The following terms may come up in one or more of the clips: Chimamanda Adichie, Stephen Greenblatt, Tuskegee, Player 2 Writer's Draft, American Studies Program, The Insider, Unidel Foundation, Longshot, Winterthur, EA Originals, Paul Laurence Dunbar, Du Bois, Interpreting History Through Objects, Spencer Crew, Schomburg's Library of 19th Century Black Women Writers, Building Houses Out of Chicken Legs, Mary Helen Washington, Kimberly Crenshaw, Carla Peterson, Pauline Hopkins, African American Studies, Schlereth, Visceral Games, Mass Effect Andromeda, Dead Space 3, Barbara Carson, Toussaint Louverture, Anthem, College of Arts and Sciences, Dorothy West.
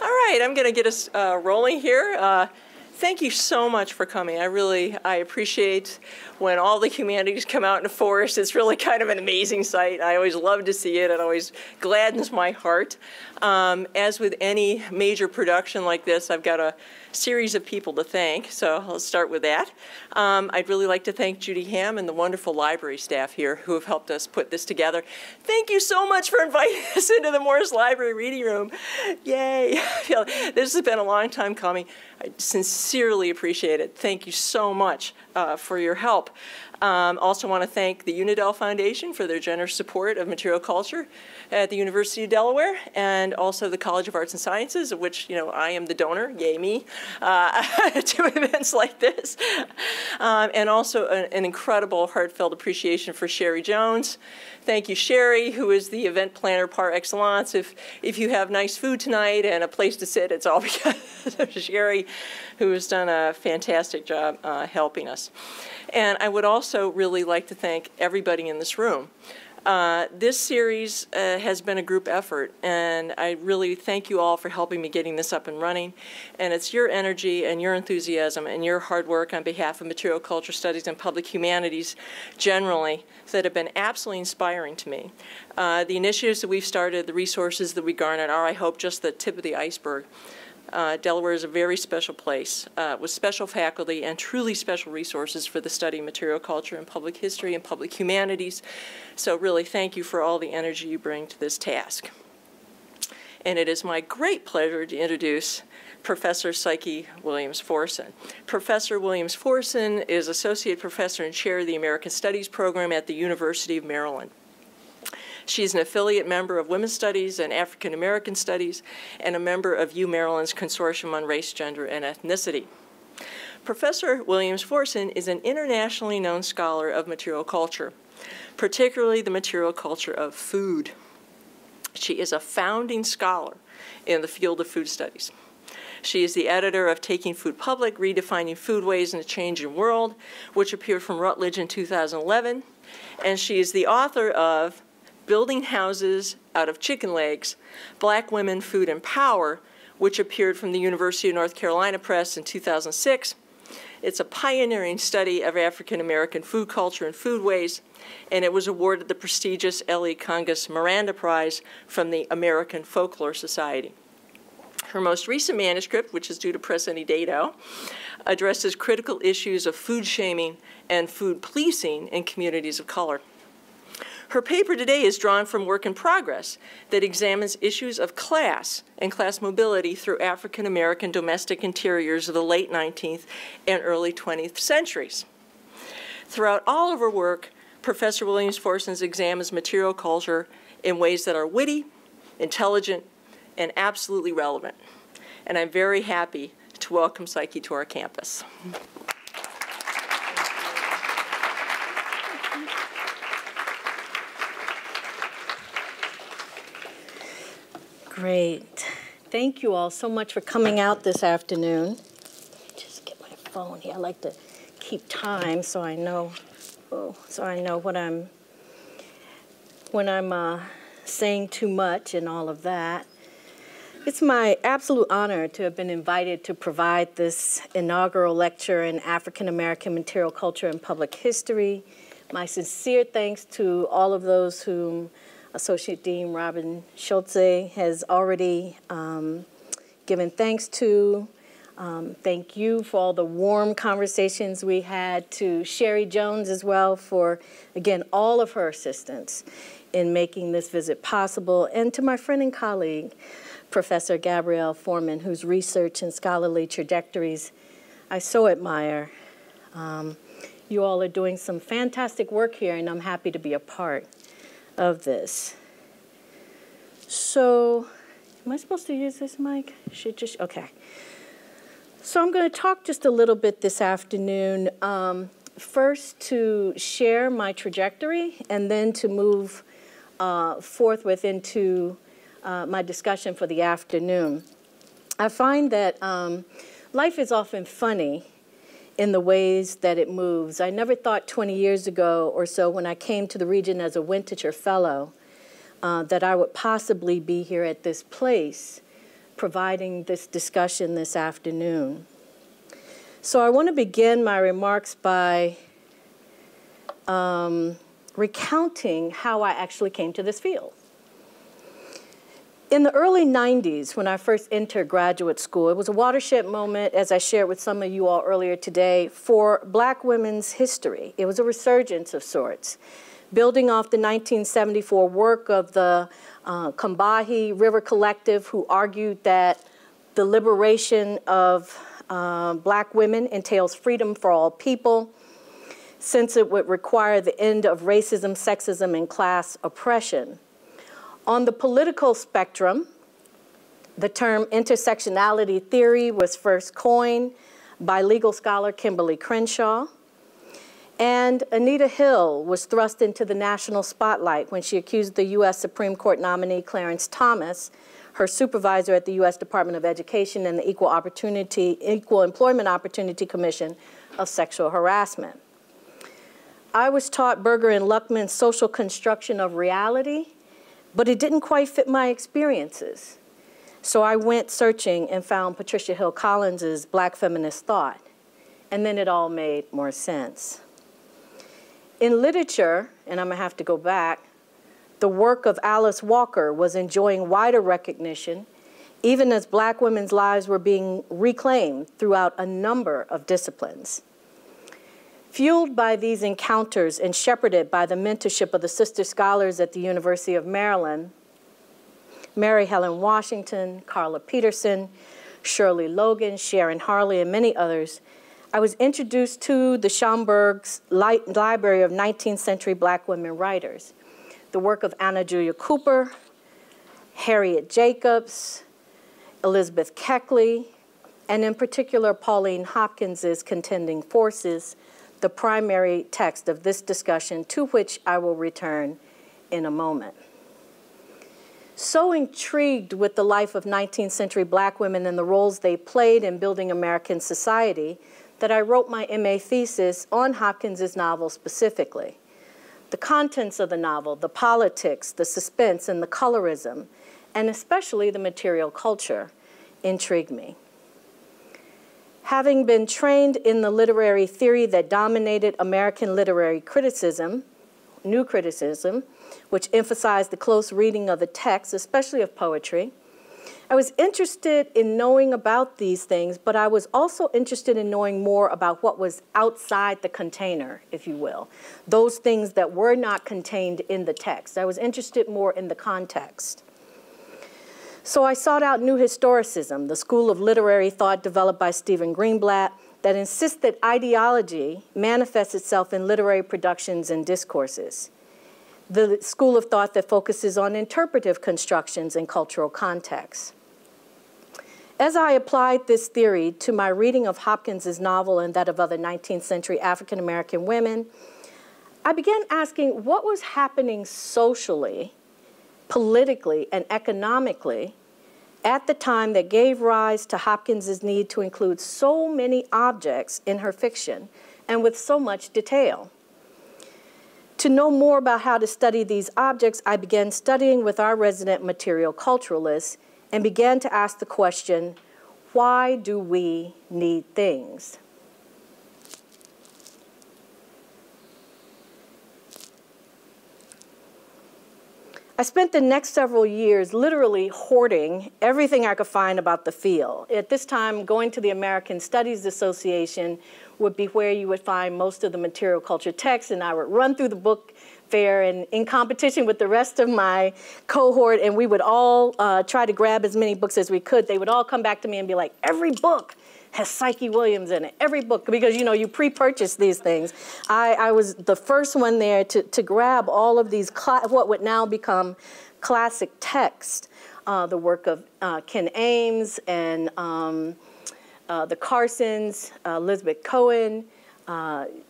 All right, I'm going to get us rolling here. Thank you so much for coming. I appreciate when all the humanities come out in the forest. It's really kind of an amazing sight. I always love to see it. It always gladdens my heart. As with any major production like this, I've got a series of people to thank, so I'll start with that. I'd really like to thank Judy Hamm and the wonderful library staff here who have helped us put this together. Thank you so much for inviting us into the Morris Library Reading Room. Yay. This has been a long time coming. I sincerely appreciate it. Thank you so much for your help. Also want to thank the Unidel Foundation for their generous support of material culture at the University of Delaware, and also the College of Arts and Sciences, of which, you know, I am the donor, yay me, to events like this. And also an incredible heartfelt appreciation for Sherry Jones. Thank you, Sherry, who is the event planner par excellence. If you have nice food tonight and a place to sit, it's all because of Sherry, who has done a fantastic job helping us. And I would also really like to thank everybody in this room. This series has been a group effort, and I really thank you all for helping me getting this up and running. And it's your energy and your enthusiasm and your hard work on behalf of material culture studies and public humanities generally that have been absolutely inspiring to me. The initiatives that we've started, the resources that we garnered are, I hope, just the tip of the iceberg. Delaware is a very special place with special faculty and truly special resources for the study of material culture and public history and public humanities. So really thank you for all the energy you bring to this task. And it is my great pleasure to introduce Professor Psyche Williams-Forson. Professor Williams-Forson is Associate Professor and Chair of the American Studies Program at the University of Maryland. She's an affiliate member of Women's Studies and African American Studies, and a member of U Maryland's Consortium on Race, Gender, and Ethnicity. Professor Williams-Forson is an internationally known scholar of material culture, particularly the material culture of food. She is a founding scholar in the field of food studies. She is the editor of Taking Food Public, Redefining Foodways in a Changing World, which appeared from Routledge in 2011, and she is the author of Building Houses Out of Chicken Legs, Black Women, Food, and Power, which appeared from the University of North Carolina Press in 2006. It's a pioneering study of African American food culture and foodways, and it was awarded the prestigious Ellie Conga's Miranda Prize from the American Folklore Society. Her most recent manuscript, which is due to press any day now, addresses critical issues of food shaming and food policing in communities of color. Her paper today is drawn from work in progress that examines issues of class and class mobility through African American domestic interiors of the late 19th and early 20th centuries. Throughout all of her work, Professor Williams-Forson examines material culture in ways that are witty, intelligent, and absolutely relevant. And I'm very happy to welcome Psyche to our campus. Great. Thank you all so much for coming out this afternoon. Just get my phone here. I like to keep time so I know, what I'm, saying too much and all of that. It's my absolute honor to have been invited to provide this inaugural lecture in African American material culture and public history. My sincere thanks to all of those whom Associate Dean Robin Schultze has already given thanks to. Thank you for all the warm conversations we had, to Sherry Jones as well for, again, all of her assistance in making this visit possible, and to my friend and colleague, Professor Gabrielle Foreman, whose research and scholarly trajectories I so admire. You all are doing some fantastic work here, and I'm happy to be a part of this. So, am I supposed to use this mic? Should just, okay. So I'm going to talk just a little bit this afternoon, first to share my trajectory, and then to move forthwith into my discussion for the afternoon. I find that life is often funny in the ways that it moves. I never thought 20 years ago or so, when I came to the region as a Wintecher Fellow, that I would possibly be here at this place providing this discussion this afternoon. So I want to begin my remarks by recounting how I actually came to this field. In the early 90s, when I first entered graduate school, it was a watershed moment, as I shared with some of you all earlier today, for Black women's history. It was a resurgence of sorts, building off the 1974 work of the Combahee River Collective, who argued that the liberation of Black women entails freedom for all people, since it would require the end of racism, sexism, and class oppression. On the political spectrum, the term intersectionality theory was first coined by legal scholar Kimberly Crenshaw, and Anita Hill was thrust into the national spotlight when she accused the US Supreme Court nominee Clarence Thomas, her supervisor at the US Department of Education and the Equal Employment Opportunity Commission, of sexual harassment. I was taught Berger and Luckman's social construction of reality, but it didn't quite fit my experiences. So I went searching and found Patricia Hill Collins's Black Feminist Thought, and then it all made more sense. In literature, and I'm gonna have to go back, the work of Alice Walker was enjoying wider recognition, even as Black women's lives were being reclaimed throughout a number of disciplines. Fueled by these encounters and shepherded by the mentorship of the sister scholars at the University of Maryland, Mary Helen Washington, Carla Peterson, Shirley Logan, Sharon Harley, and many others, I was introduced to the Schomburg's Library of 19th Century Black Women Writers, the work of Anna Julia Cooper, Harriet Jacobs, Elizabeth Keckley, and in particular, Pauline Hopkins's Contending Forces, the primary text of this discussion, to which I will return in a moment. So intrigued with the life of 19th century Black women and the roles they played in building American society that I wrote my MA thesis on Hopkins's novel specifically. The contents of the novel, the politics, the suspense, and the colorism, and especially the material culture, intrigued me. Having been trained in the literary theory that dominated American literary criticism, new criticism, which emphasized the close reading of the text, especially of poetry, I was interested in knowing about these things, but I was also interested in knowing more about what was outside the container, if you will, those things that were not contained in the text. I was interested more in the context. So I sought out New Historicism, the school of literary thought developed by Stephen Greenblatt that insists that ideology manifests itself in literary productions and discourses, the school of thought that focuses on interpretive constructions and cultural contexts. As I applied this theory to my reading of Hopkins's novel and that of other 19th century African American women, I began asking what was happening socially, politically, and economically at the time that gave rise to Hopkins's need to include so many objects in her fiction and with so much detail. To know more about how to study these objects, I began studying with our resident material culturalists and began to ask the question, why do we need things? I spent the next several years literally hoarding everything I could find about the field. At this time, going to the American Studies Association would be where you would find most of the material culture texts, and I would run through the book fair and in competition with the rest of my cohort, and we would all try to grab as many books as we could. They would all come back to me and be like, every book has Psyche Williams in it, every book, because you know, you pre-purchase these things. I was the first one there to grab all of these, what would now become classic text, the work of Ken Ames and the Carsons, Elizabeth Cohen,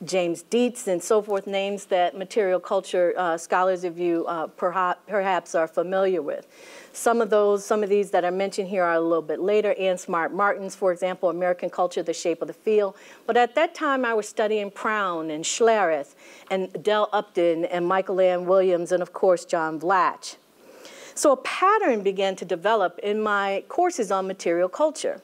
James Dietz, and so forth, names that material culture scholars of you perhaps are familiar with. Some of these that I mentioned here are a little bit later. Ann Smart Martin's, for example, American Culture, The Shape of the Field. But at that time, I was studying Proun and Schlereth and Dell Upton and Michael Ann Williams and, of course, John Blatch. So a pattern began to develop in my courses on material culture.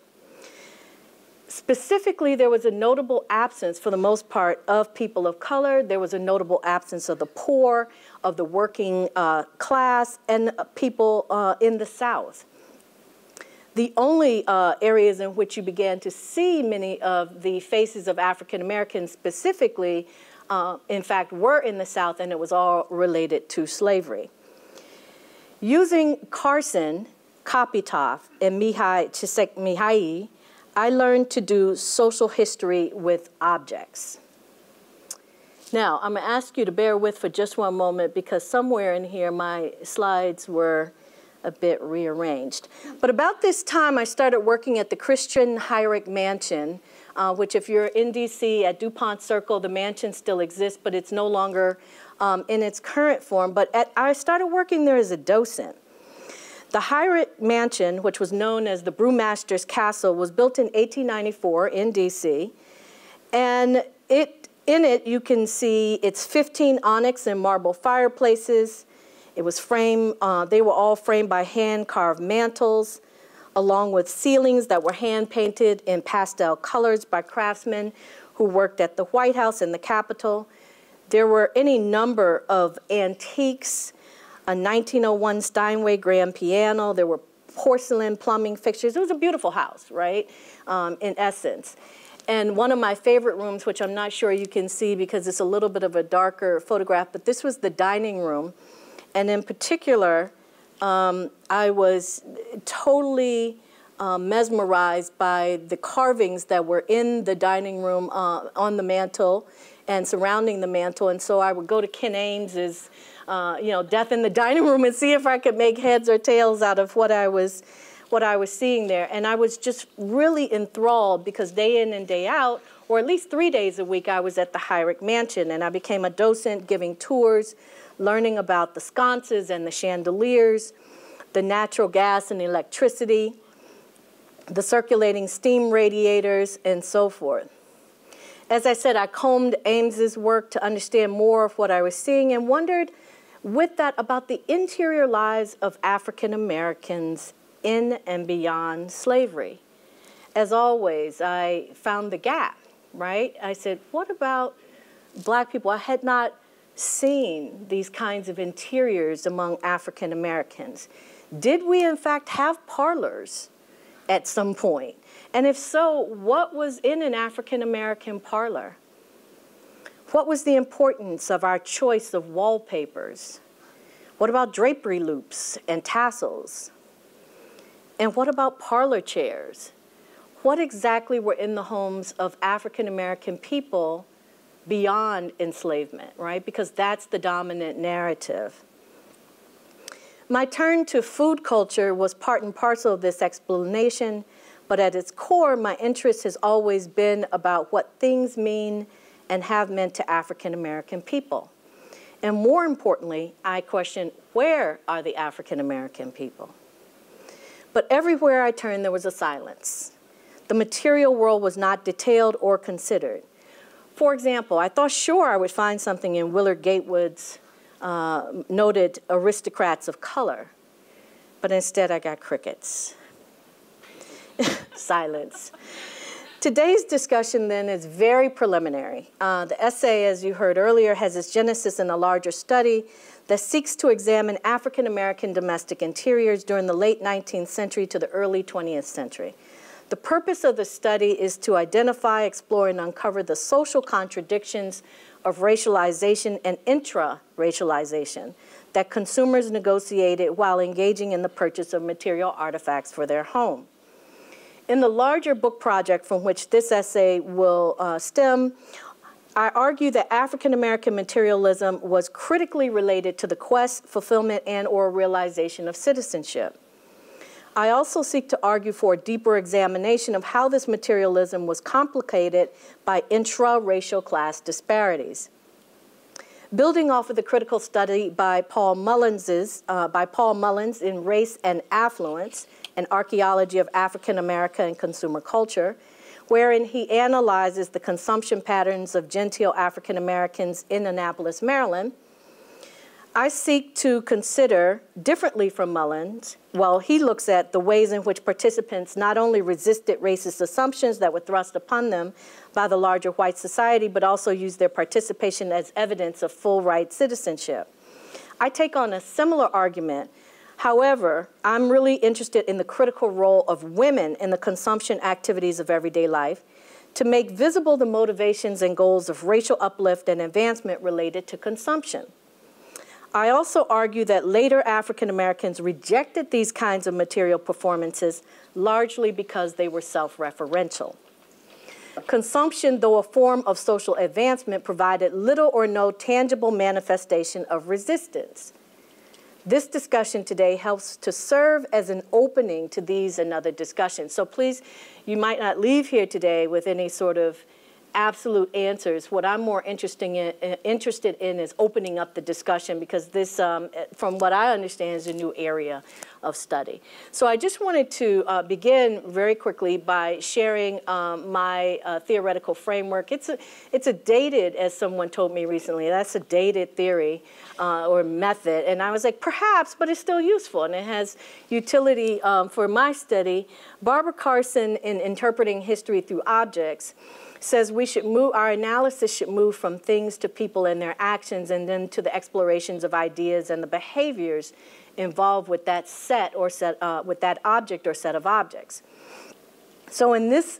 Specifically, there was a notable absence, for the most part, of people of color. There was a notable absence of the poor, of the working class, and people in the South. The only areas in which you began to see many of the faces of African Americans specifically, in fact, were in the South, and it was all related to slavery. Using Carson, Kopitoff, and Csikszentmihalyi, I learned to do social history with objects. Now, I'm gonna ask you to bear with for just one moment because somewhere in here my slides were a bit rearranged. But about this time, I started working at the Christian Heyrich Mansion, which if you're in DC at DuPont Circle, the mansion still exists, but it's no longer in its current form. But I started working there as a docent. The Heyrich Mansion, which was known as the Brewmaster's Castle, was built in 1894 in DC, and in it you can see its 15 onyx and marble fireplaces. It was framed, they were all framed by hand-carved mantles, along with ceilings that were hand-painted in pastel colors by craftsmen who worked at the White House and the Capitol. There were any number of antiques, a 1901 Steinway grand piano. There were porcelain plumbing fixtures. It was a beautiful house, right, in essence. And one of my favorite rooms, which I'm not sure you can see because it's a little bit of a darker photograph, but this was the dining room. And in particular, I was totally mesmerized by the carvings that were in the dining room on the mantle and surrounding the mantle. And so I would go to Ken Ames's you know, Death in the Dining Room and see if I could make heads or tails out of what I was seeing there. And I was just really enthralled because day in and day out, or at least 3 days a week, I was at the Heyrich Mansion. And I became a docent giving tours, learning about the sconces and the chandeliers, the natural gas and electricity, the circulating steam radiators, and so forth. As I said, I combed Ames's work to understand more of what I was seeing and wondered with that about the interior lives of African Americans in and beyond slavery. As always, I found the gap, right? I said, what about Black people? I had not seen these kinds of interiors among African Americans. Did we, in fact, have parlors at some point? And if so, what was in an African American parlor? What was the importance of our choice of wallpapers? What about drapery loops and tassels? And what about parlor chairs? What exactly were in the homes of African American people beyond enslavement, right? Because that's the dominant narrative. My turn to food culture was part and parcel of this explanation, but at its core, my interest has always been about what things mean and have meant to African American people. And more importantly, I question, where are the African American people? But everywhere I turned, there was a silence. The material world was not detailed or considered. For example, I thought sure I would find something in Willard Gatewood's noted aristocrats of color, but instead I got crickets. Silence. Today's discussion, then, is very preliminary. The essay, as you heard earlier, has its genesis in a larger study that seeks to examine African-American domestic interiors during the late 19th century to the early 20th century. The purpose of the study is to identify, explore, and uncover the social contradictions of racialization and intra-racialization that consumers negotiated while engaging in the purchase of material artifacts for their home. In the larger book project from which this essay will stem, I argue that African American materialism was critically related to the quest, fulfillment, and/or realization of citizenship. I also seek to argue for a deeper examination of how this materialism was complicated by intra-racial class disparities. Building off of the critical study by Paul Mullins in Race and Affluence, an Archaeology of African America and Consumer Culture, wherein he analyzes the consumption patterns of genteel African Americans in Annapolis, Maryland, I seek to consider, differently from Mullins, while he looks at the ways in which participants not only resisted racist assumptions that were thrust upon them by the larger white society, but also used their participation as evidence of full right citizenship. I take on a similar argument. However, I'm really interested in the critical role of women in the consumption activities of everyday life, to make visible the motivations and goals of racial uplift and advancement related to consumption. I also argue that later African Americans rejected these kinds of material performances largely because they were self-referential. Consumption, though a form of social advancement, provided little or no tangible manifestation of resistance. This discussion today helps to serve as an opening to these and other discussions. So please, you might not leave here today with any sort of absolute answers. What I'm more interested in is opening up the discussion, because this, from what I understand, is a new area of study. So I just wanted to begin very quickly by sharing my theoretical framework. It's a dated, as someone told me recently, that's a dated theory or method. And I was like, perhaps, but it's still useful and it has utility for my study. Barbara Carson, in Interpreting History Through Objects, says we should move, our analysis should move from things to people and their actions, and then to the explorations of ideas and the behaviors involved with that set or set with that object or set of objects. So in this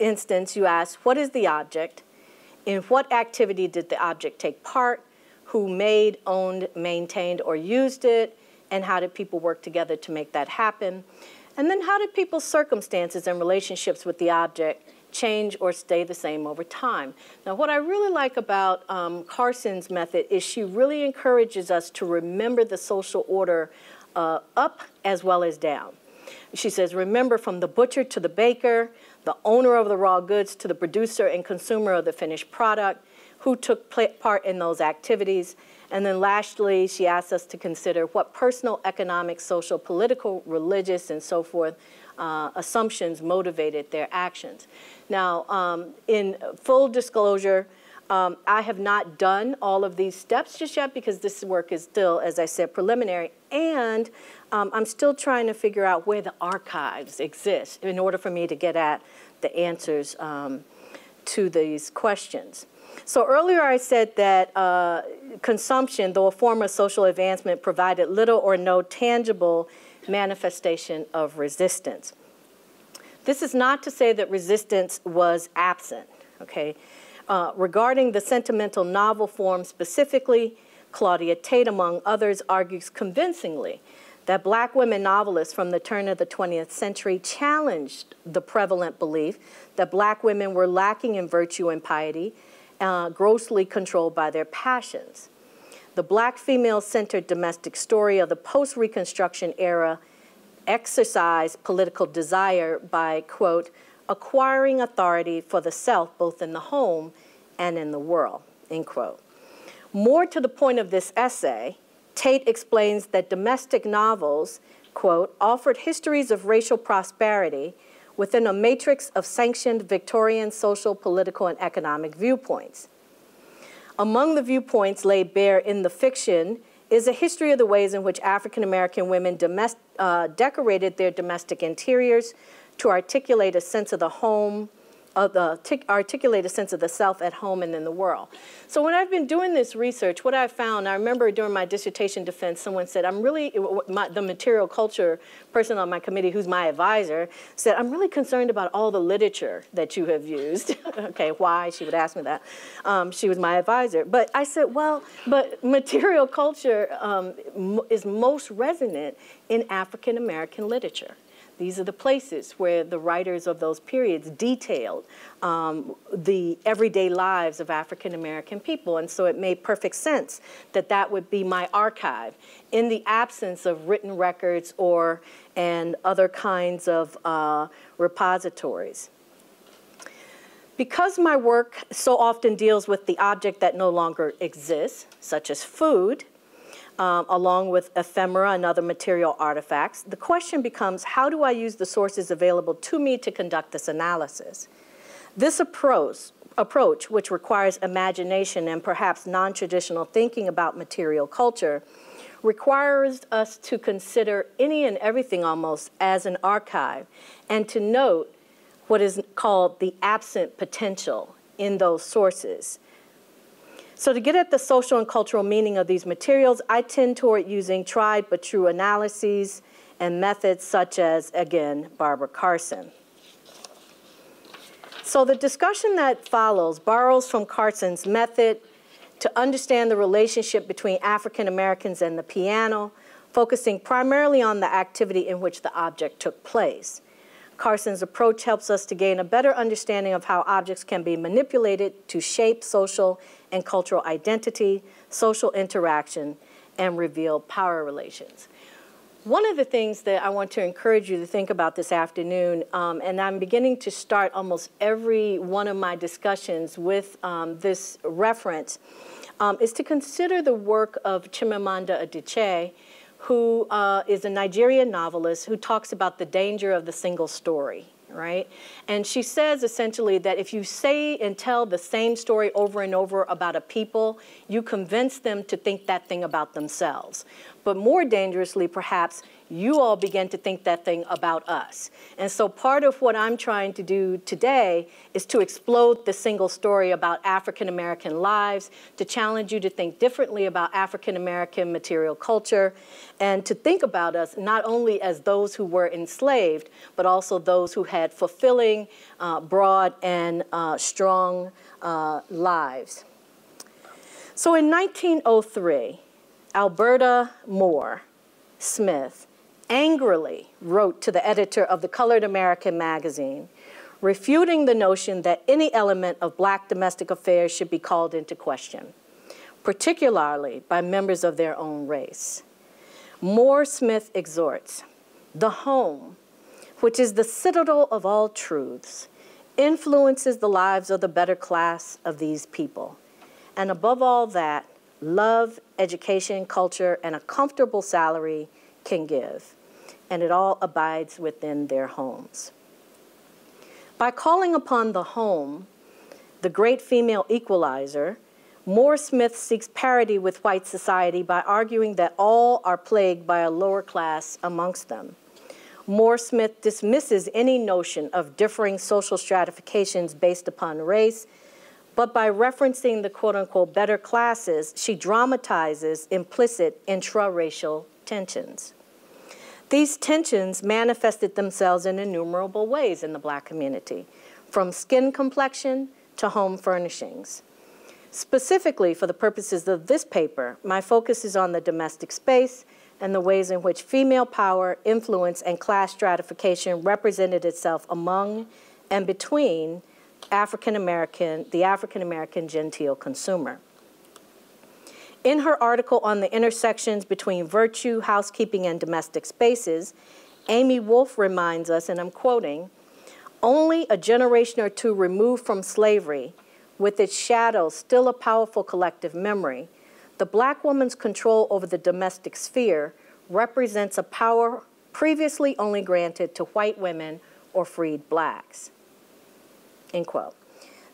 instance, you ask, what is the object? In what activity did the object take part? Who made, owned, maintained, or used it? And how did people work together to make that happen? And then how did people's circumstances and relationships with the object change or stay the same over time? Now, what I really like about Carson's method is she really encourages us to remember the social order up as well as down. She says, remember from the butcher to the baker, the owner of the raw goods to the producer and consumer of the finished product, who took part in those activities. And then lastly, she asks us to consider what personal, economic, social, political, religious, and so forth assumptions motivated their actions. Now, in full disclosure, I have not done all of these steps just yet because this work is still, as I said, preliminary, and I'm still trying to figure out where the archives exist in order for me to get at the answers to these questions. So earlier I said that consumption, though a form of social advancement, provided little or no tangible manifestation of resistance. This is not to say that resistance was absent, okay? Regarding the sentimental novel form specifically, Claudia Tate, among others, argues convincingly that black women novelists from the turn of the 20th century challenged the prevalent belief that black women were lacking in virtue and piety, grossly controlled by their passions. The black female-centered domestic story of the post-Reconstruction era exercised political desire by, quote, acquiring authority for the self both in the home and in the world, end quote. More to the point of this essay, Tate explains that domestic novels, quote, offered histories of racial prosperity within a matrix of sanctioned Victorian social, political, and economic viewpoints. Among the viewpoints laid bare in the fiction is a history of the ways in which African American women decorated their domestic interiors to articulate a sense of the home, articulate a sense of the self at home and in the world. So when I've been doing this research, what I found, I remember during my dissertation defense, someone said, I'm really, the material culture person on my committee who's my advisor, said, I'm really concerned about all the literature that you have used. Okay, why? She would ask me that. She was my advisor. But I said, well, but material culture is most resonant in African American literature. These are the places where the writers of those periods detailed the everyday lives of African American people. And so it made perfect sense that that would be my archive in the absence of written records or and other kinds of repositories. Because my work so often deals with the object that no longer exists, such as food, along with ephemera and other material artifacts, the question becomes, how do I use the sources available to me to conduct this analysis? This approach, approach, which requires imagination and perhaps non-traditional thinking about material culture, requires us to consider any and everything almost as an archive and to note what is called the absent potential in those sources. So to get at the social and cultural meaning of these materials, I tend toward using tried but true analyses and methods such as, again, Barbara Carson. So the discussion that follows borrows from Carson's method to understand the relationship between African Americans and the piano, focusing primarily on the activity in which the object took place. Carson's approach helps us to gain a better understanding of how objects can be manipulated to shape social and cultural identity, social interaction, and reveal power relations. One of the things that I want to encourage you to think about this afternoon, and I'm beginning to start almost every one of my discussions with this reference, is to consider the work of Chimamanda Adichie, who is a Nigerian novelist who talks about the danger of the single story, right? And she says essentially that if you say and tell the same story over and over about a people, you convince them to think that thing about themselves. But more dangerously, perhaps, you all begin to think that thing about us. And so part of what I'm trying to do today is to explode the single story about African American lives, to challenge you to think differently about African American material culture, and to think about us not only as those who were enslaved, but also those who had fulfilling, broad, and strong lives. So in 1903, Alberta Moore Smith angrily wrote to the editor of the Colored American magazine, refuting the notion that any element of black domestic affairs should be called into question, particularly by members of their own race. Moore Smith exhorts, "The home, which is the citadel of all truths, influences the lives of the better class of these people, and above all that, love, education, culture, and a comfortable salary can give, and it all abides within their homes." By calling upon the home, the great female equalizer, Moore Smith seeks parity with white society by arguing that all are plagued by a lower class amongst them. Moore Smith dismisses any notion of differing social stratifications based upon race, but by referencing the quote-unquote better classes, she dramatizes implicit intra-racial tensions. These tensions manifested themselves in innumerable ways in the black community, from skin complexion to home furnishings. Specifically for the purposes of this paper, my focus is on the domestic space and the ways in which female power, influence, and class stratification represented itself among and between the African-American genteel consumer. In her article on the intersections between virtue, housekeeping, and domestic spaces, Amy Wolfe reminds us, and I'm quoting, "Only a generation or two removed from slavery, with its shadow still a powerful collective memory, the black woman's control over the domestic sphere represents a power previously only granted to white women or freed blacks." End quote.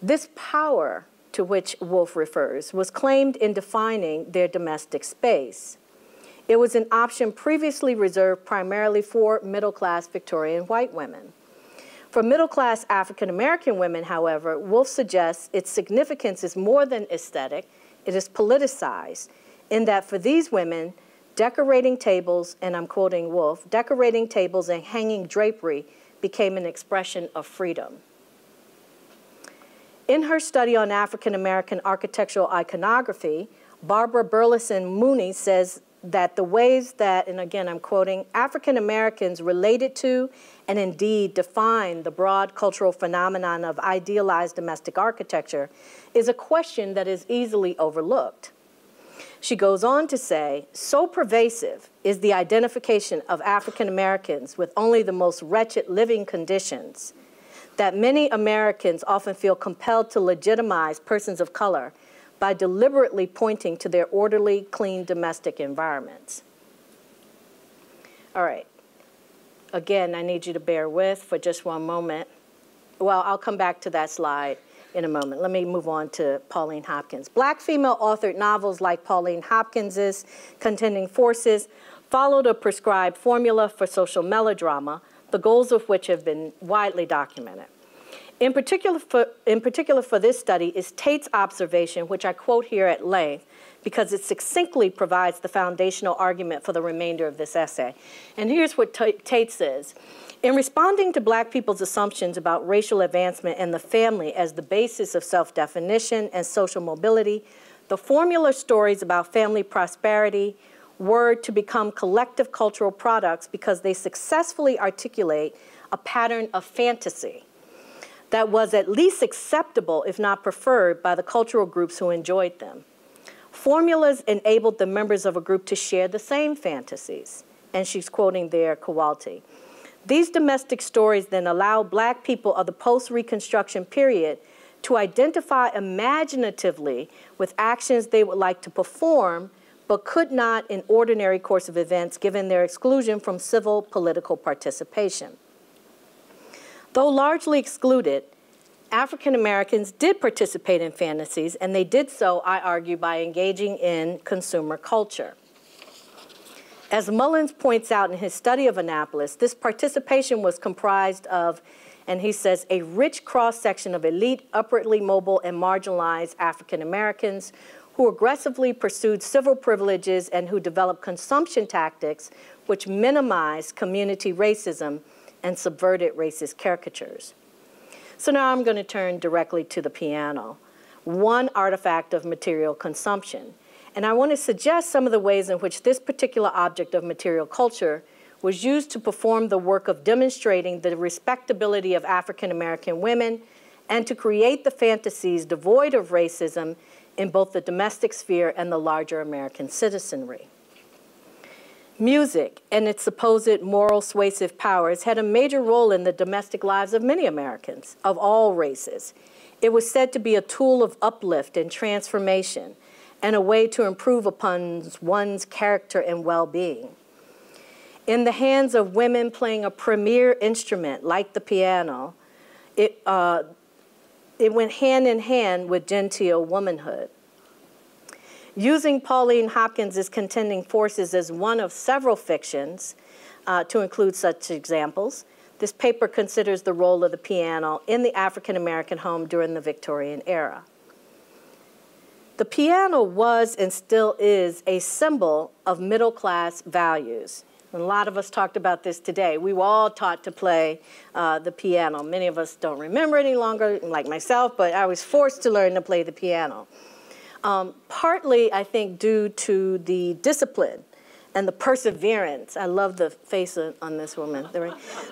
This power to which Wolfe refers was claimed in defining their domestic space. It was an option previously reserved primarily for middle-class Victorian white women. For middle-class African-American women, however, Wolfe suggests its significance is more than aesthetic, it is politicized, in that for these women, decorating tables, and I'm quoting Wolfe, "decorating tables and hanging drapery became an expression of freedom." In her study on African-American architectural iconography, Barbara Burleson Mooney says that the ways that, and again I'm quoting, "African-Americans related to and indeed define the broad cultural phenomenon of idealized domestic architecture is a question that is easily overlooked." She goes on to say, "So pervasive is the identification of African-Americans with only the most wretched living conditions that many Americans often feel compelled to legitimize persons of color by deliberately pointing to their orderly, clean domestic environments." All right. Again, I need you to bear with for just one moment. Well, I'll come back to that slide in a moment. Let me move on to Pauline Hopkins. Black female-authored novels like Pauline Hopkins's Contending Forces followed a prescribed formula for social melodrama, the goals of which have been widely documented. In particular for this study is Tate's observation, which I quote here at length, because it succinctly provides the foundational argument for the remainder of this essay. And here's what Tate says. In responding to Black people's assumptions about racial advancement and the family as the basis of self-definition and social mobility, the formula stories about family prosperity were to become collective cultural products because they successfully articulate a pattern of fantasy that was at least acceptable, if not preferred, by the cultural groups who enjoyed them. Formulas enabled the members of a group to share the same fantasies. And she's quoting there Kowalty. These domestic stories then allow Black people of the post-Reconstruction period to identify imaginatively with actions they would like to perform, but could not in ordinary course of events given their exclusion from civil political participation. Though largely excluded, African Americans did participate in fantasies, and they did so, I argue, by engaging in consumer culture. As Mullins points out in his study of Annapolis, this participation was comprised of, and he says, a rich cross-section of elite, upwardly mobile, and marginalized African Americans who aggressively pursued civil privileges and who developed consumption tactics which minimized community racism and subverted racist caricatures. So now I'm going to turn directly to the piano, one artifact of material consumption. And I want to suggest some of the ways in which this particular object of material culture was used to perform the work of demonstrating the respectability of African American women and to create the fantasies devoid of racism in both the domestic sphere and the larger American citizenry. Music and its supposed moral suasive powers had a major role in the domestic lives of many Americans, of all races. It was said to be a tool of uplift and transformation, and a way to improve upon one's character and well-being. In the hands of women playing a premier instrument like the piano, it went hand in hand with genteel womanhood. Using Pauline Hopkins's Contending Forces as one of several fictions to include such examples, this paper considers the role of the piano in the African-American home during the Victorian era. The piano was and still is a symbol of middle-class values. And a lot of us talked about this today. We were all taught to play the piano. Many of us don't remember any longer, like myself, but I was forced to learn to play the piano. Partly, I think, due to the discipline and the perseverance. I love the face on this woman.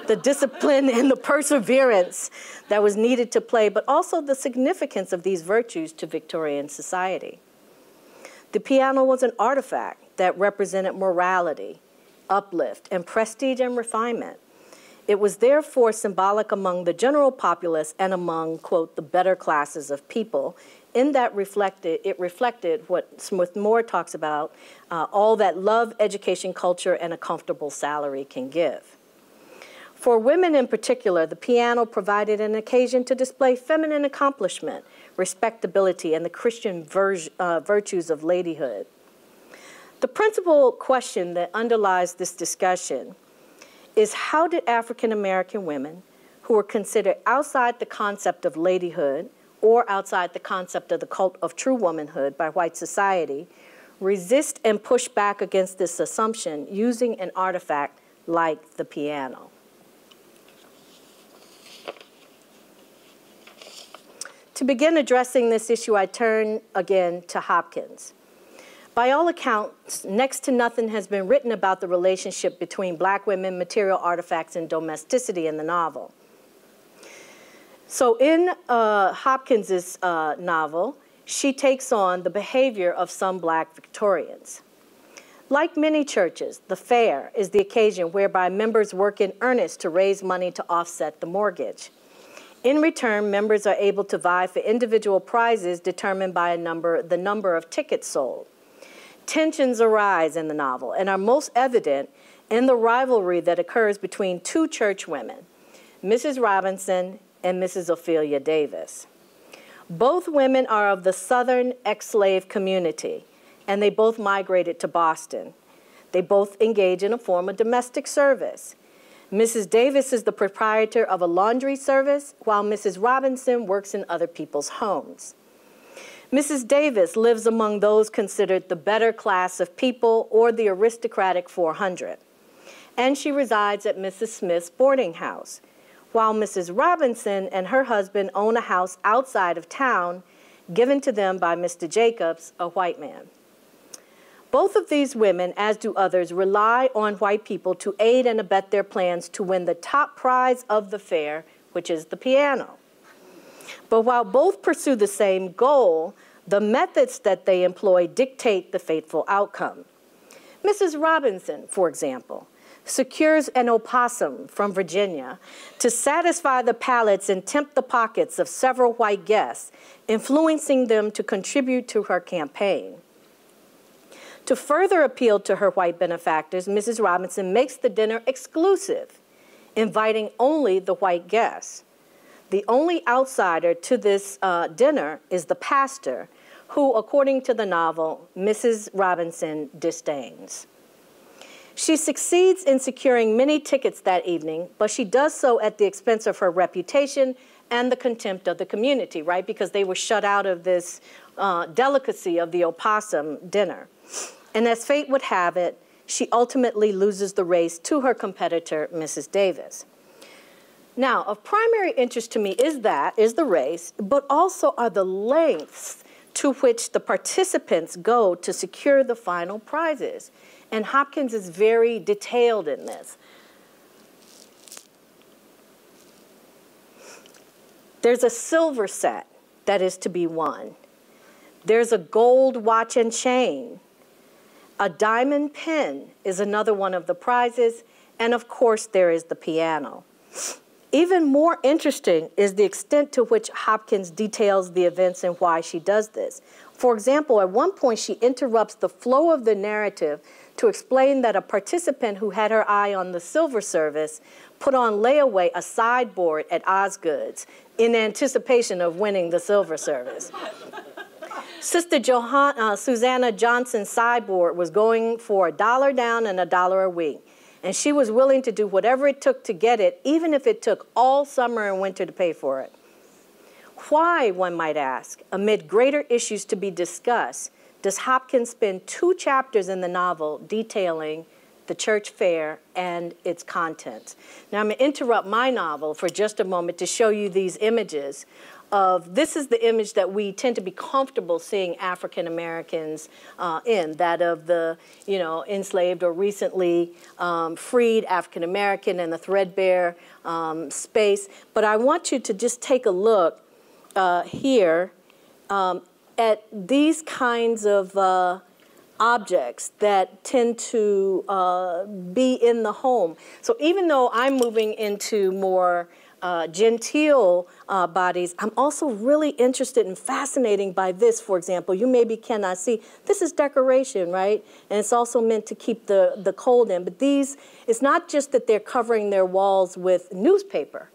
The discipline and the perseverance that was needed to play, but also the significance of these virtues to Victorian society. The piano was an artifact that represented morality, uplift, and prestige and refinement. It was therefore symbolic among the general populace and among, quote, the better classes of people, in that it reflected what Smith Moore talks about, all that love, education, culture, and a comfortable salary can give. For women in particular, the piano provided an occasion to display feminine accomplishment, respectability, and the Christian virtues of ladyhood. The principal question that underlies this discussion is how did African American women, who were considered outside the concept of ladyhood, or outside the concept of the cult of true womanhood by white society, resist and push back against this assumption using an artifact like the piano? To begin addressing this issue, I turn again to Hopkins. By all accounts, next to nothing has been written about the relationship between Black women, material artifacts, and domesticity in the novel. So in Hopkins's novel, she takes on the behavior of some Black Victorians. Like many churches, the fair is the occasion whereby members work in earnest to raise money to offset the mortgage. In return, members are able to vie for individual prizes determined by the number of tickets sold. Tensions arise in the novel and are most evident in the rivalry that occurs between two church women, Mrs. Robinson and Mrs. Ophelia Davis. Both women are of the Southern ex-slave community, and they both migrated to Boston. They both engage in a form of domestic service. Mrs. Davis is the proprietor of a laundry service, while Mrs. Robinson works in other people's homes. Mrs. Davis lives among those considered the better class of people or the aristocratic 400, and she resides at Mrs. Smith's boarding house, while Mrs. Robinson and her husband own a house outside of town given to them by Mr. Jacobs, a white man. Both of these women, as do others, rely on white people to aid and abet their plans to win the top prize of the fair, which is the piano. But while both pursue the same goal, the methods that they employ dictate the fateful outcome. Mrs. Robinson, for example, secures an opossum from Virginia to satisfy the palates and tempt the pockets of several white guests, influencing them to contribute to her campaign. To further appeal to her white benefactors, Mrs. Robinson makes the dinner exclusive, inviting only the white guests. The only outsider to this dinner is the pastor, who, according to the novel, Mrs. Robinson disdains. She succeeds in securing many tickets that evening, but she does so at the expense of her reputation and the contempt of the community, right? Because they were shut out of this delicacy of the opossum dinner. And as fate would have it, she ultimately loses the race to her competitor, Mrs. Davis. Now, of primary interest to me is the race, but also are the lengths to which the participants go to secure the final prizes. And Hopkins is very detailed in this. There's a silver set that is to be won. There's a gold watch and chain. A diamond pin is another one of the prizes. And of course, there is the piano. Even more interesting is the extent to which Hopkins details the events and why she does this. For example, at one point, she interrupts the flow of the narrative to explain that a participant who had her eye on the silver service put on layaway a sideboard at Osgood's in anticipation of winning the silver service. Sister Susanna Johnson's sideboard was going for $1 down and $1 a week. And she was willing to do whatever it took to get it, even if it took all summer and winter to pay for it. Why, one might ask, amid greater issues to be discussed, does Hopkins spend 2 chapters in the novel detailing the church fair and its contents? Now, I'm going to interrupt my novel for just a moment to show you these images of, this is the image that we tend to be comfortable seeing African Americans in, that of the, you know, enslaved or recently freed African American in the threadbare space. But I want you to just take a look here at these kinds of objects that tend to be in the home. So even though I'm moving into more genteel bodies, I'm also really interested and fascinated by this, for example. You maybe cannot see. This is decoration, right? And it's also meant to keep the cold in. But these, it's not just that they're covering their walls with newspaper,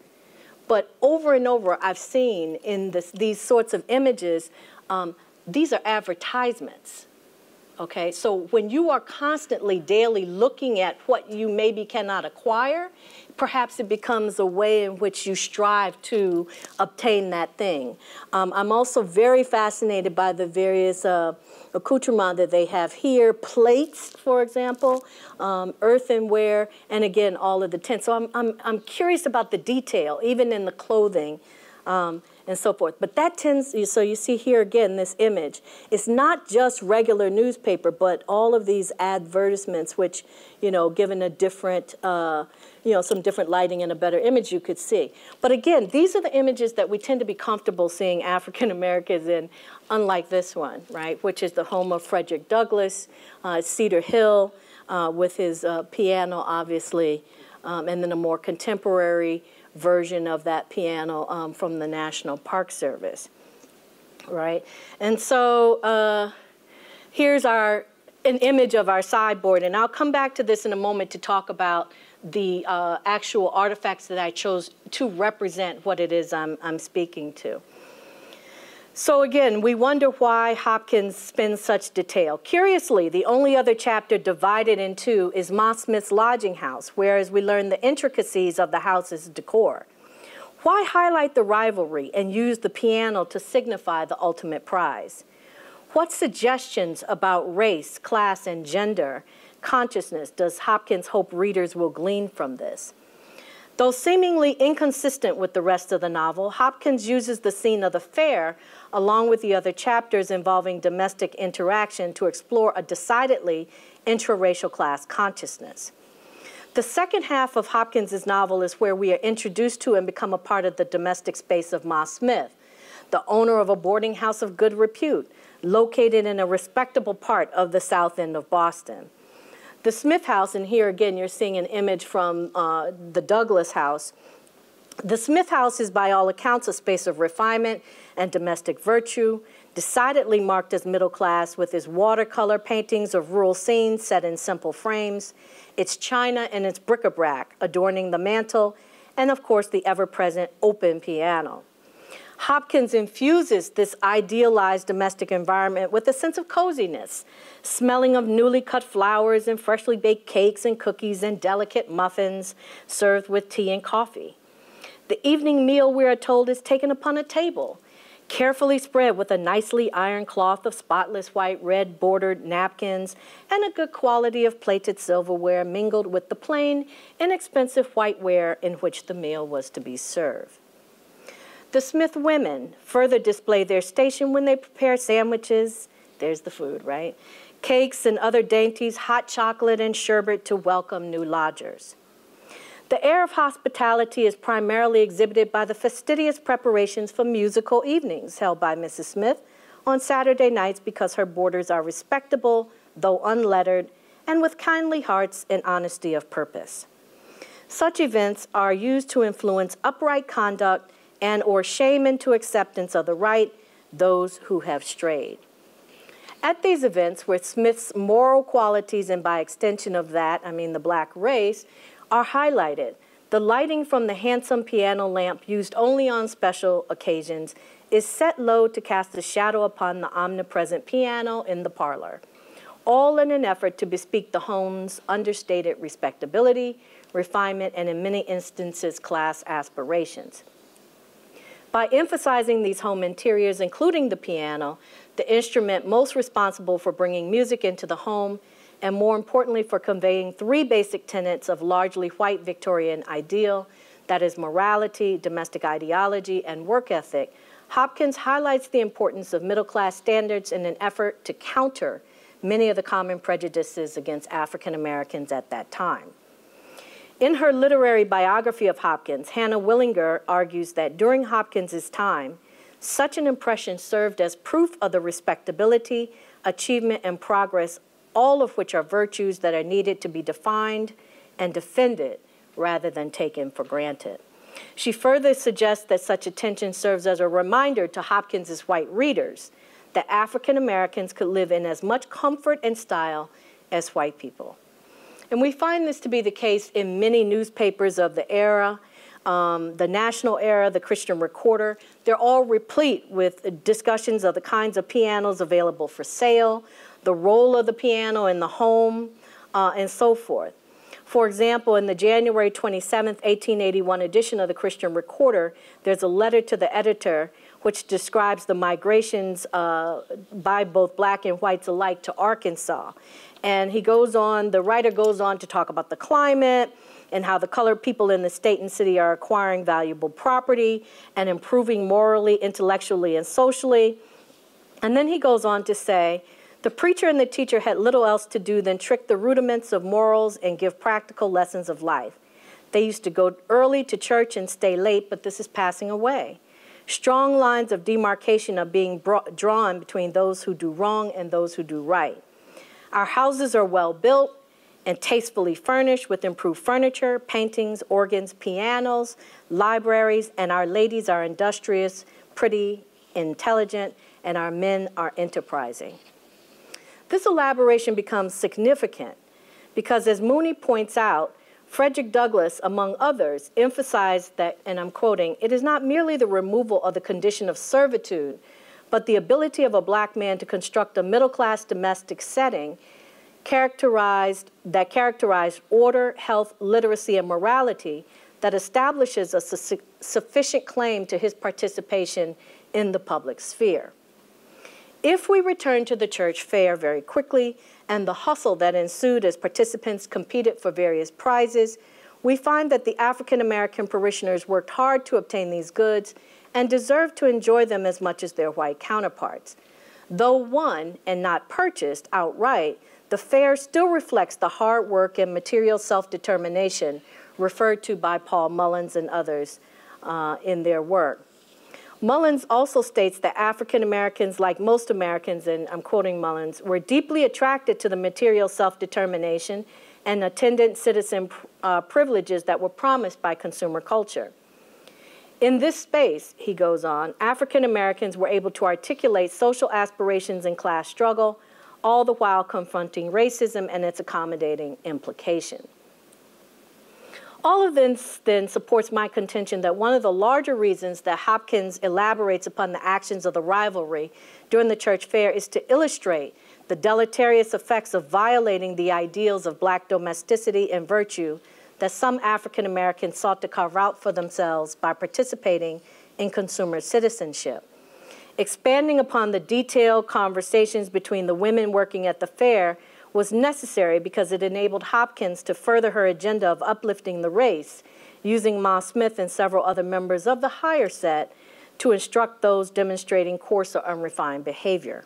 but over and over I've seen in this, these sorts of images, these are advertisements. Okay, so when you are constantly daily looking at what you maybe cannot acquire, perhaps it becomes a way in which you strive to obtain that thing. I'm also very fascinated by the various accoutrements that they have here, plates, for example, earthenware, and again, all of the tents. So I'm curious about the detail, even in the clothing. And so forth. But that tends, so you see here again this image. It's not just regular newspaper, but all of these advertisements which, you know, given a different, you know, some different lighting and a better image you could see. But again, these are the images that we tend to be comfortable seeing African Americans in, unlike this one, right, which is the home of Frederick Douglass, Cedar Hill with his piano, obviously, and then a more contemporary version of that piano from the National Park Service, right? And so here's an image of our sideboard, and I'll come back to this in a moment to talk about the actual artifacts that I chose to represent what it is I'm speaking to. So again, we wonder why Hopkins spends such detail. Curiously, the only other chapter divided in two is Ma Smith's lodging house, whereas we learn the intricacies of the house's decor. Why highlight the rivalry and use the piano to signify the ultimate prize? What suggestions about race, class, and gender consciousness does Hopkins hope readers will glean from this? Though seemingly inconsistent with the rest of the novel, Hopkins uses the scene of the fair, along with the other chapters involving domestic interaction, to explore a decidedly intraracial class consciousness. The second half of Hopkins's novel is where we are introduced to and become a part of the domestic space of Ma Smith, the owner of a boarding house of good repute, located in a respectable part of the South End of Boston. The Smith house, and here again you're seeing an image from the Douglas house. The Smith house is by all accounts a space of refinement and domestic virtue, decidedly marked as middle class with its watercolor paintings of rural scenes set in simple frames, its china and its bric-a-brac adorning the mantel, and of course the ever-present open piano. Hopkins infuses this idealized domestic environment with a sense of coziness, smelling of newly cut flowers and freshly baked cakes and cookies and delicate muffins served with tea and coffee. The evening meal, we are told, is taken upon a table, carefully spread with a nicely ironed cloth of spotless white, red bordered napkins and a good quality of plated silverware mingled with the plain, inexpensive whiteware in which the meal was to be served. The Smith women further display their station when they prepare sandwiches, there's the food, right? Cakes and other dainties, hot chocolate and sherbet to welcome new lodgers. The air of hospitality is primarily exhibited by the fastidious preparations for musical evenings held by Mrs. Smith on Saturday nights because her boarders are respectable, though unlettered, and with kindly hearts and honesty of purpose. Such events are used to influence upright conduct and or shame into acceptance of the right, those who have strayed. At these events, where Smith's moral qualities, and by extension of that, I mean the black race, are highlighted, the lighting from the handsome piano lamp used only on special occasions is set low to cast a shadow upon the omnipresent piano in the parlor, all in an effort to bespeak the home's understated respectability, refinement, and in many instances, class aspirations. By emphasizing these home interiors, including the piano, the instrument most responsible for bringing music into the home, and more importantly for conveying three basic tenets of largely white Victorian ideal, that is morality, domestic ideology, and work ethic, Hopkins highlights the importance of middle-class standards in an effort to counter many of the common prejudices against African Americans at that time. In her literary biography of Hopkins, Hannah Willinger argues that during Hopkins's time, such an impression served as proof of the respectability, achievement, and progress, all of which are virtues that are needed to be defined and defended rather than taken for granted. She further suggests that such attention serves as a reminder to Hopkins's white readers that African Americans could live in as much comfort and style as white people. And we find this to be the case in many newspapers of the era, the National Era, the Christian Recorder. They're all replete with discussions of the kinds of pianos available for sale, the role of the piano in the home, and so forth. For example, in the January 27, 1881 edition of the Christian Recorder, there's a letter to the editor which describes the migrations by both black and whites alike to Arkansas. And he goes on, the writer goes on to talk about the climate and how the colored people in the state and city are acquiring valuable property and improving morally, intellectually, and socially. And then he goes on to say, the preacher and the teacher had little else to do than trick the rudiments of morals and give practical lessons of life. They used to go early to church and stay late, but this is passing away. Strong lines of demarcation are being drawn between those who do wrong and those who do right. Our houses are well built and tastefully furnished with improved furniture, paintings, organs, pianos, libraries, and our ladies are industrious, pretty, intelligent, and our men are enterprising. This elaboration becomes significant because, as Mooney points out, Frederick Douglass, among others, emphasized that, and I'm quoting, "It is not merely the removal of the condition of servitude, but the ability of a black man to construct a middle-class domestic setting that characterized order, health, literacy, and morality that establishes a sufficient claim to his participation in the public sphere. If we return to the church fair very quickly and the hustle that ensued as participants competed for various prizes, we find that the African American parishioners worked hard to obtain these goods and deserved to enjoy them as much as their white counterparts. Though won and not purchased outright, the fair still reflects the hard work and material self-determination referred to by Paul Mullins and others in their work. Mullins also states that African Americans, like most Americans, and I'm quoting Mullins, were deeply attracted to the material self-determination and attendant citizen privileges that were promised by consumer culture. In this space, he goes on, African Americans were able to articulate social aspirations and class struggle, all the while confronting racism and its accommodating implication. All of this then supports my contention that one of the larger reasons that Hopkins elaborates upon the actions of the rivalry during the church fair is to illustrate the deleterious effects of violating the ideals of black domesticity and virtue that some African Americans sought to carve out for themselves by participating in consumer citizenship. Expanding upon the detailed conversations between the women working at the fair was necessary because it enabled Hopkins to further her agenda of uplifting the race, using Ma Smith and several other members of the higher set to instruct those demonstrating coarse or unrefined behavior.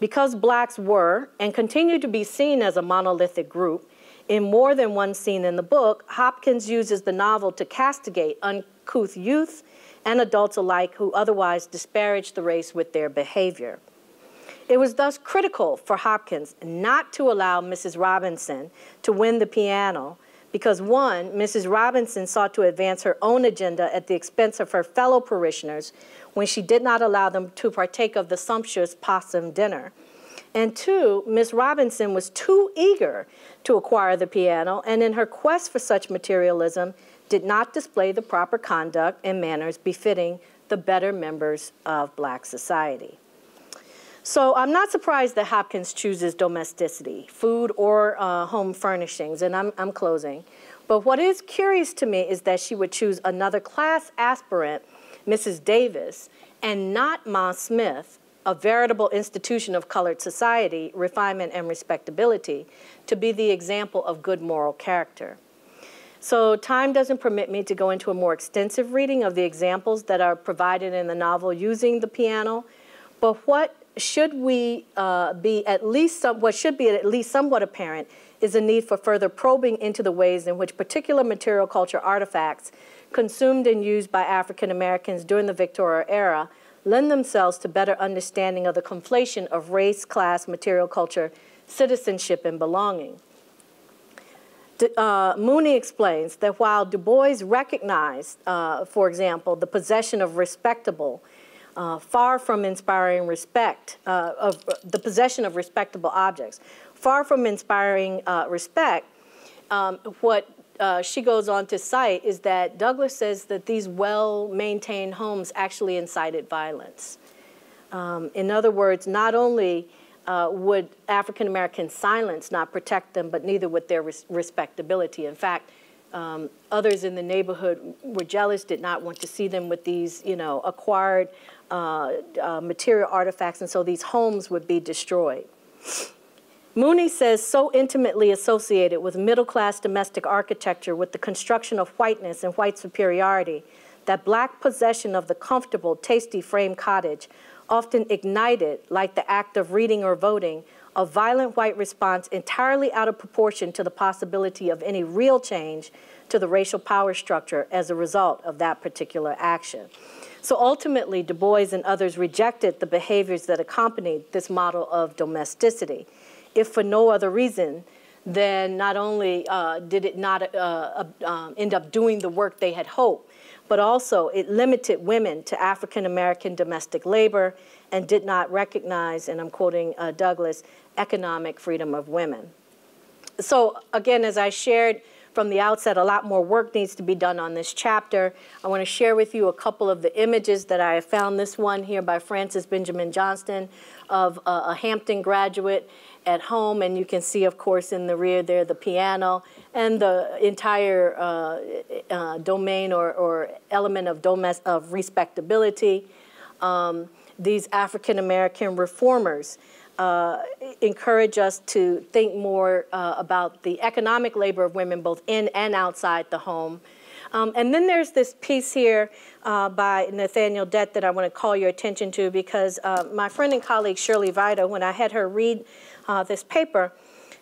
Because blacks were and continue to be seen as a monolithic group, in more than one scene in the book, Hopkins uses the novel to castigate uncouth youth and adults alike who otherwise disparage the race with their behavior. It was thus critical for Hopkins not to allow Mrs. Robinson to win the piano because, one, Mrs. Robinson sought to advance her own agenda at the expense of her fellow parishioners when she did not allow them to partake of the sumptuous possum dinner. And two, Miss Robinson was too eager to acquire the piano and in her quest for such materialism did not display the proper conduct and manners befitting the better members of black society. So I'm not surprised that Hopkins chooses domesticity, food or home furnishings, and I'm closing. But what is curious to me is that she would choose another class aspirant, Mrs. Davis, and not Ma Smith, a veritable institution of colored society, refinement and respectability, to be the example of good moral character. So time doesn't permit me to go into a more extensive reading of the examples that are provided in the novel using the piano, but what should be at least somewhat apparent is a need for further probing into the ways in which particular material culture artifacts consumed and used by African Americans during the Victorian era lend themselves to better understanding of the conflation of race, class, material culture, citizenship, and belonging. Mooney explains that while Du Bois recognized, for example, the possession of respectable, far from inspiring respect, what she goes on to cite is that Douglas says that these well-maintained homes actually incited violence. In other words, not only would African-American silence not protect them, but neither would their respectability. In fact, others in the neighborhood were jealous, did not want to see them with these, you know, acquired material artifacts, and so these homes would be destroyed. Mooney says, so intimately associated with middle-class domestic architecture with the construction of whiteness and white superiority, that black possession of the comfortable, tasty frame cottage often ignited, like the act of reading or voting, a violent white response entirely out of proportion to the possibility of any real change to the racial power structure as a result of that particular action. So ultimately, Du Bois and others rejected the behaviors that accompanied this model of domesticity, if for no other reason than not only did it not end up doing the work they had hoped, but also it limited women to African-American domestic labor and did not recognize, and I'm quoting Douglas, economic freedom of women. So again, as I shared, from the outset, a lot more work needs to be done on this chapter. I want to share with you a couple of the images that I have found. This one here by Frances Benjamin Johnston of a Hampton graduate at home, and you can see, of course, in the rear there, the piano and the entire domain or element of respectability. These African American reformers encourage us to think more about the economic labor of women both in and outside the home. And then there's this piece here by Nathaniel Dett that I want to call your attention to, because my friend and colleague Shirley Vida, when I had her read this paper,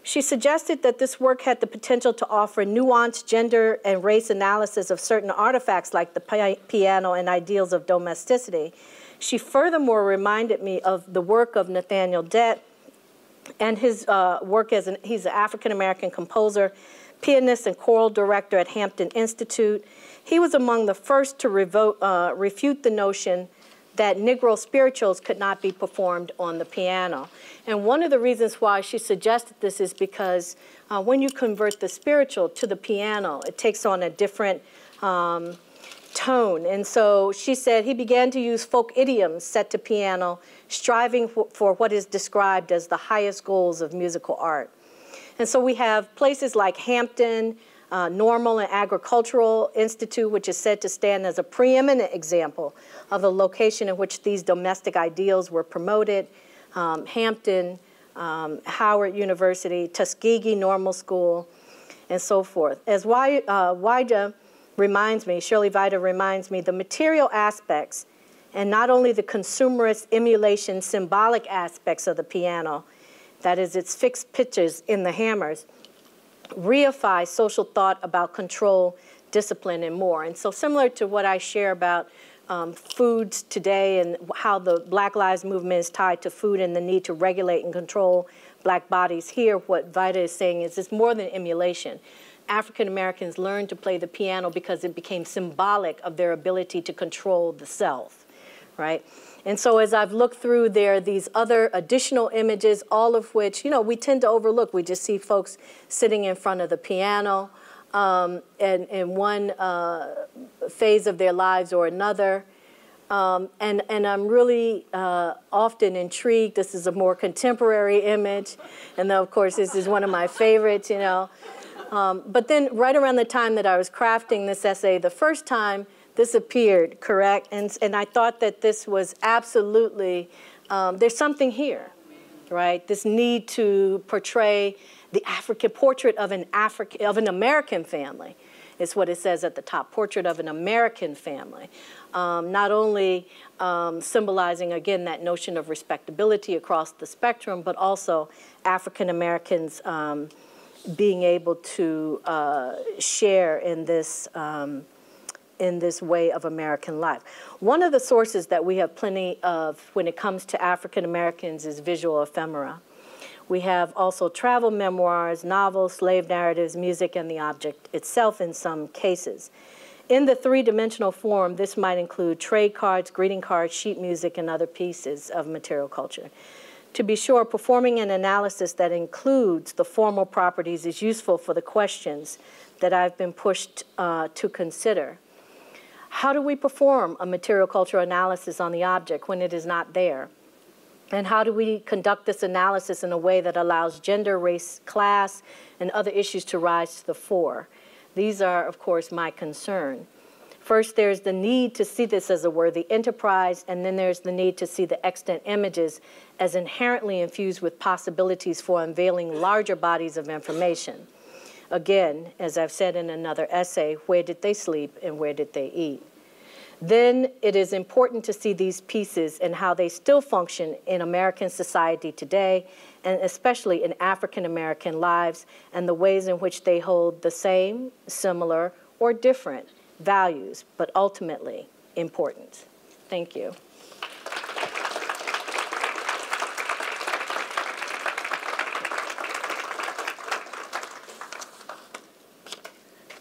she suggested that this work had the potential to offer nuanced gender and race analysis of certain artifacts like the piano and ideals of domesticity. She furthermore reminded me of the work of Nathaniel Dett and his work as he's an African-American composer, pianist, and choral director at Hampton Institute. He was among the first to refute the notion that Negro spirituals could not be performed on the piano. And one of the reasons why she suggested this is because when you convert the spiritual to the piano, it takes on a different tone. And so she said he began to use folk idioms set to piano, striving for what is described as the highest goals of musical art. And so we have places like Hampton, Normal and Agricultural Institute, which is said to stand as a preeminent example of the location in which these domestic ideals were promoted. Hampton, Howard University, Tuskegee Normal School, and so forth. As Shirley Vida reminds me, the material aspects and not only the consumerist emulation symbolic aspects of the piano, that is its fixed pitches in the hammers, reify social thought about control, discipline, and more. And so similar to what I share about foods today and how the Black Lives Movement is tied to food and the need to regulate and control Black bodies, here what Vida is saying is it's more than emulation. African Americans learned to play the piano because it became symbolic of their ability to control the self, right? And so as I've looked through there, these other additional images, all of which, you know, we tend to overlook. We just see folks sitting in front of the piano in one phase of their lives or another. And I'm really often intrigued. This is a more contemporary image. And then, of course, this is one of my favorites, you know. But then right around the time that I was crafting this essay, the first time this appeared, correct? And I thought that this was absolutely, there's something here, right? This need to portray the African portrait of an American family. It's what it says at the top, portrait of an American family. Not only symbolizing, again, that notion of respectability across the spectrum, but also African Americans being able to share in this way of American life. One of the sources that we have plenty of when it comes to African Americans is visual ephemera. We have also travel memoirs, novels, slave narratives, music, and the object itself in some cases. In the three-dimensional form, this might include trade cards, greeting cards, sheet music, and other pieces of material culture. To be sure, performing an analysis that includes the formal properties is useful for the questions that I've been pushed to consider. How do we perform a material culture analysis on the object when it is not there? And how do we conduct this analysis in a way that allows gender, race, class, and other issues to rise to the fore? These are, of course, my concern. First, there's the need to see this as a worthy enterprise, and then there's the need to see the extant images as inherently infused with possibilities for unveiling larger bodies of information. Again, as I've said in another essay, where did they sleep and where did they eat? Then it is important to see these pieces and how they still function in American society today, and especially in African American lives, and the ways in which they hold the same, similar, or different values, but ultimately important. Thank you.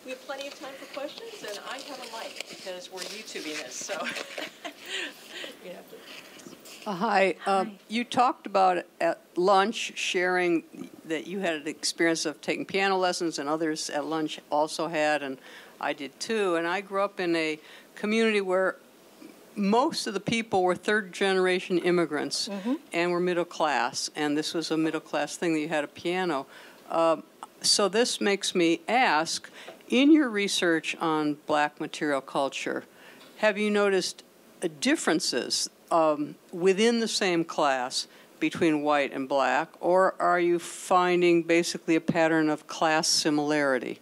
We have plenty of time for questions, and I have a mic because we're YouTubing this, so you have to. Hi. You talked about at lunch sharing that you had an experience of taking piano lessons and others at lunch also had, and I did too. And I grew up in a community where most of the people were third-generation immigrants and were middle class, and this was a middle class thing that you had a piano. So this makes me ask, in your research on black material culture, have you noticed differences within the same class between white and black, or are you finding basically a pattern of class similarity?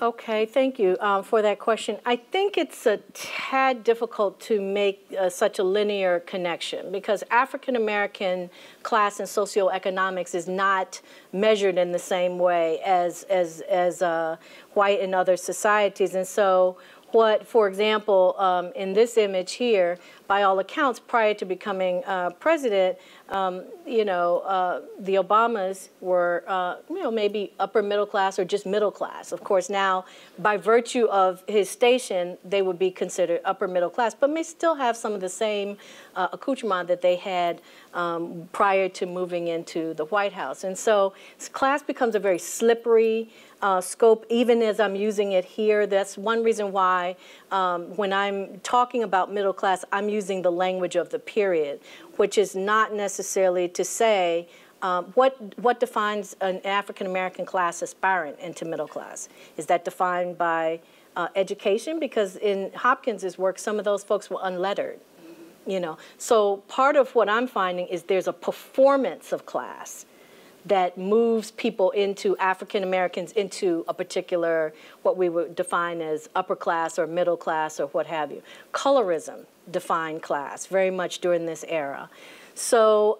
Okay, thank you for that question. I think it's a tad difficult to make such a linear connection because African American class and socioeconomics is not measured in the same way as white and other societies. And so what, for example, in this image here, by all accounts, prior to becoming president, the Obamas were, maybe upper middle class or just middle class. Of course, now, by virtue of his station, they would be considered upper middle class, but may still have some of the same accoutrement that they had prior to moving into the White House. And so class becomes a very slippery scope, even as I'm using it here. That's one reason why when I'm talking about middle class, I'm using the language of the period, which is not necessarily to say what defines an African American class aspirant into middle class. Is that defined by education? Because in Hopkins's work, some of those folks were unlettered. So part of what I'm finding is there's a performance of class that moves people into African Americans into a particular, what we would define as upper class or middle class or what have you. Colorism defined class very much during this era. So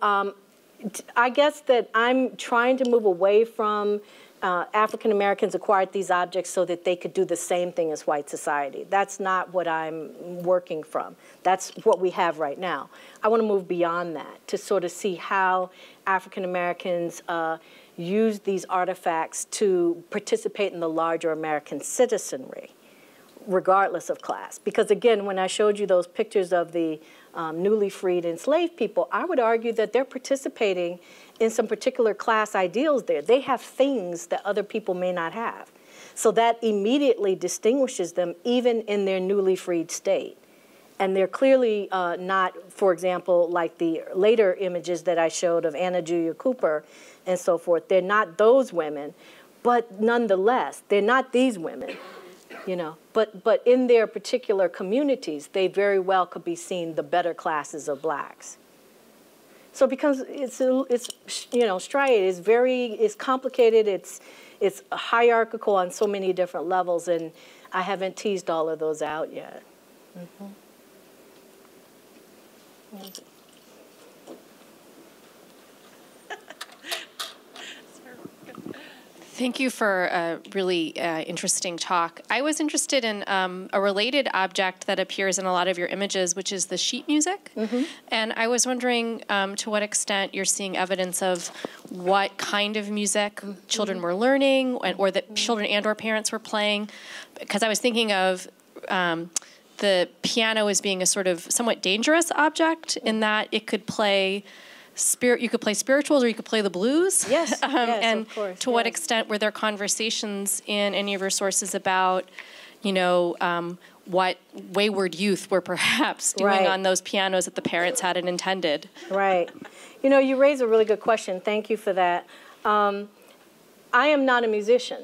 I guess that I'm trying to move away from African Americans acquired these objects so that they could do the same thing as white society. That's not what I'm working from. That's what we have right now. I want to move beyond that to sort of see how African Americans use these artifacts to participate in the larger American citizenry, regardless of class. Because again, when I showed you those pictures of the newly freed enslaved people, I would argue that they're participating in some particular class ideals there. They have things that other people may not have. So that immediately distinguishes them even in their newly freed state. And they're clearly not, for example, like the later images that I showed of Anna Julia Cooper and so forth. They're not those women, but nonetheless, they're not these women. But in their particular communities, they very well could be seen the better classes of blacks. So it becomes, it's very, it's complicated, it's hierarchical on so many different levels, and I haven't teased all of those out yet. Thank you for a really interesting talk. I was interested in a related object that appears in a lot of your images, which is the sheet music. And I was wondering to what extent you're seeing evidence of what kind of music children were learning, or that children and or parents were playing. Because I was thinking of the piano as being a sort of somewhat dangerous object in that it could play you could play spirituals, or you could play the blues. Yes, yes, and of course, to what extent were there conversations in any of your sources about, what wayward youth were perhaps doing on those pianos that the parents hadn't intended? Right. You raise a really good question. Thank you for that. I am not a musician.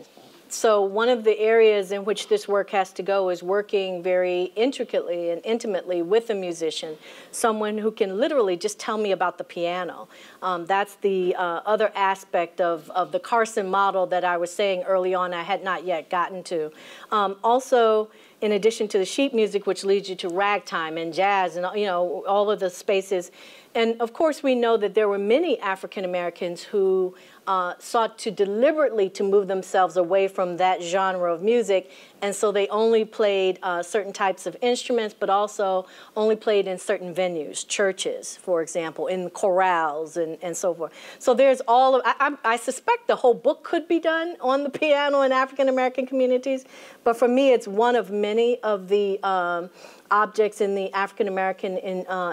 So one of the areas in which this work has to go is working very intricately and intimately with a musician, someone who can literally just tell me about the piano. That's the other aspect of the Carson model that I was saying early on I had not yet gotten to. Also, in addition to the sheet music, which leads you to ragtime and jazz and all of the spaces. And of course, we know that there were many African Americans who sought to deliberately to move themselves away from that genre of music, and so they only played certain types of instruments, but also only played in certain venues, churches, for example, in chorales and so forth. So there's all of, I suspect the whole book could be done on the piano in African American communities, but for me it's one of many of the objects in the African American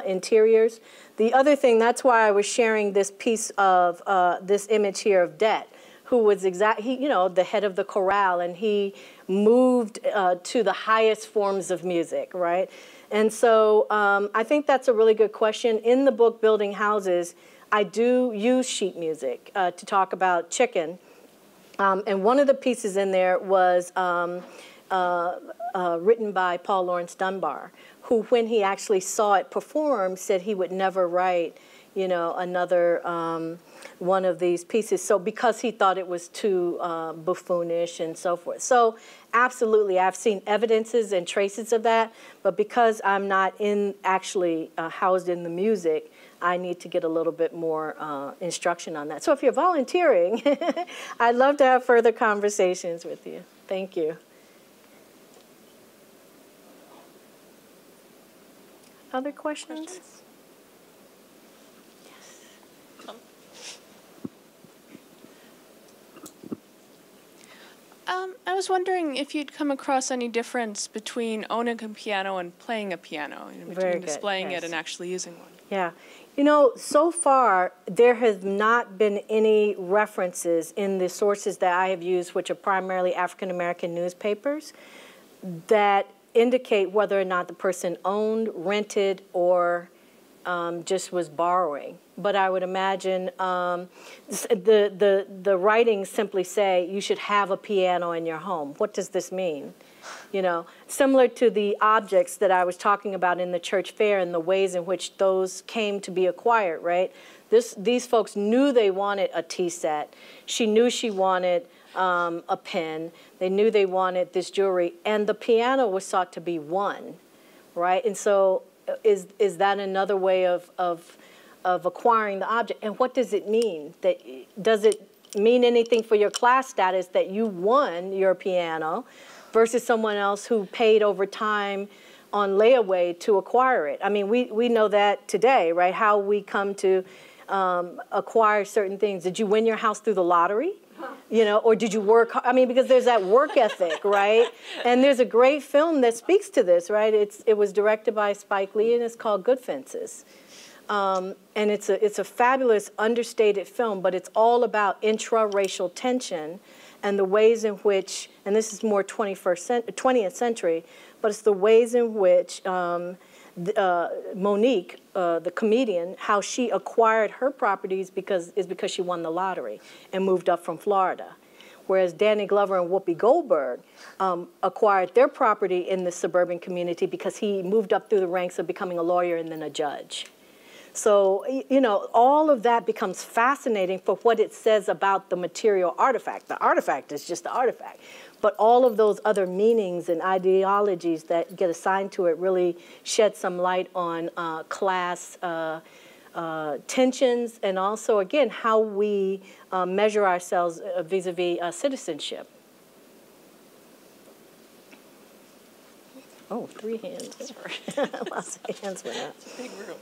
interiors. The other thing, that's why I was sharing this piece of this image here of Det, who was you know, the head of the chorale, and he moved to the highest forms of music, right? And so I think that's a really good question. In the book Building Houses, I do use sheet music to talk about chicken. And one of the pieces in there was written by Paul Laurence Dunbar, who, when he actually saw it performed, said he would never write, you know, another one of these pieces. So because he thought it was too buffoonish and so forth. So absolutely, I've seen evidences and traces of that. But because I'm not in actually housed in the music, I need to get a little bit more instruction on that. So if you're volunteering, I'd love to have further conversations with you. Thank you. Other questions? I was wondering if you'd come across any difference between owning a piano and playing a piano, you know, between displaying it and actually using one. Yeah. You know, so far, there has not been any references in the sources that I have used, which are primarily African-American newspapers, that indicate whether or not the person owned, rented, or just was borrowing. But I would imagine the writings simply say you should have a piano in your home. What does this mean? You know, similar to the objects that I was talking about in the church fair and the ways in which those came to be acquired, right? These folks knew they wanted a tea set. She knew she wanted a pen. They knew they wanted this jewelry, and the piano was sought to be one, right? And so is that another way of acquiring the object? And what does it mean? That does it mean anything for your class status that you won your piano versus someone else who paid over time on layaway to acquire it? I mean, we know that today, right? How we come to acquire certain things. Did you win your house through the lottery? You know, or did you work? I mean, because there's that work ethic, right? And there's a great film that speaks to this, right? It was directed by Spike Lee, and it's called Good Fences. And it's a fabulous, understated film, but it's all about intra-racial tension and the ways in which, and this is more 20th century, but it's the ways in which Monique, the comedian, how she acquired her properties because she won the lottery and moved up from Florida, whereas Danny Glover and Whoopi Goldberg acquired their property in the suburban community because he moved up through the ranks of becoming a lawyer and then a judge. So, you know, all of that becomes fascinating for what it says about the material artifact. The artifact is just the artifact. But all of those other meanings and ideologies that get assigned to it really shed some light on class tensions, and also, again, how we measure ourselves vis-a-vis citizenship. Oh, three hands. Sorry. Lots of hands went up. It's a big room.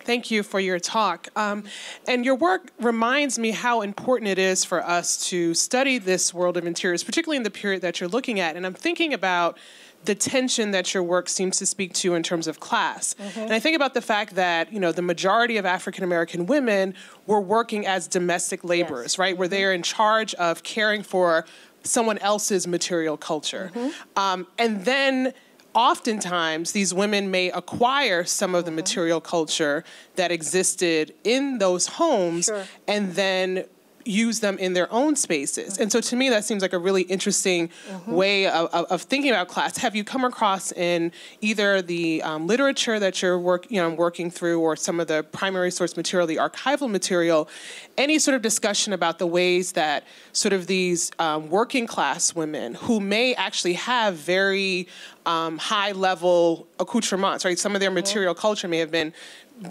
Thank you for your talk. And your work reminds me how important it is for us to study this world of interiors, particularly in the period that you're looking at. And I'm thinking about the tension that your work seems to speak to in terms of class. Mm-hmm. And I think about the fact that, you know, the majority of African American women were working as domestic laborers, yes. right? Where they are in charge of caring for someone else's material culture. Mm-hmm. And then oftentimes, these women may acquire some of the material culture that existed in those homes sure. and then use them in their own spaces. And so to me, that seems like a really interesting way of thinking about class. Have you come across in either the literature that you're working through, or some of the primary source material, the archival material, any sort of discussion about the ways that sort of these working class women who may actually have very high-level accoutrements, right? Some of their material culture may have been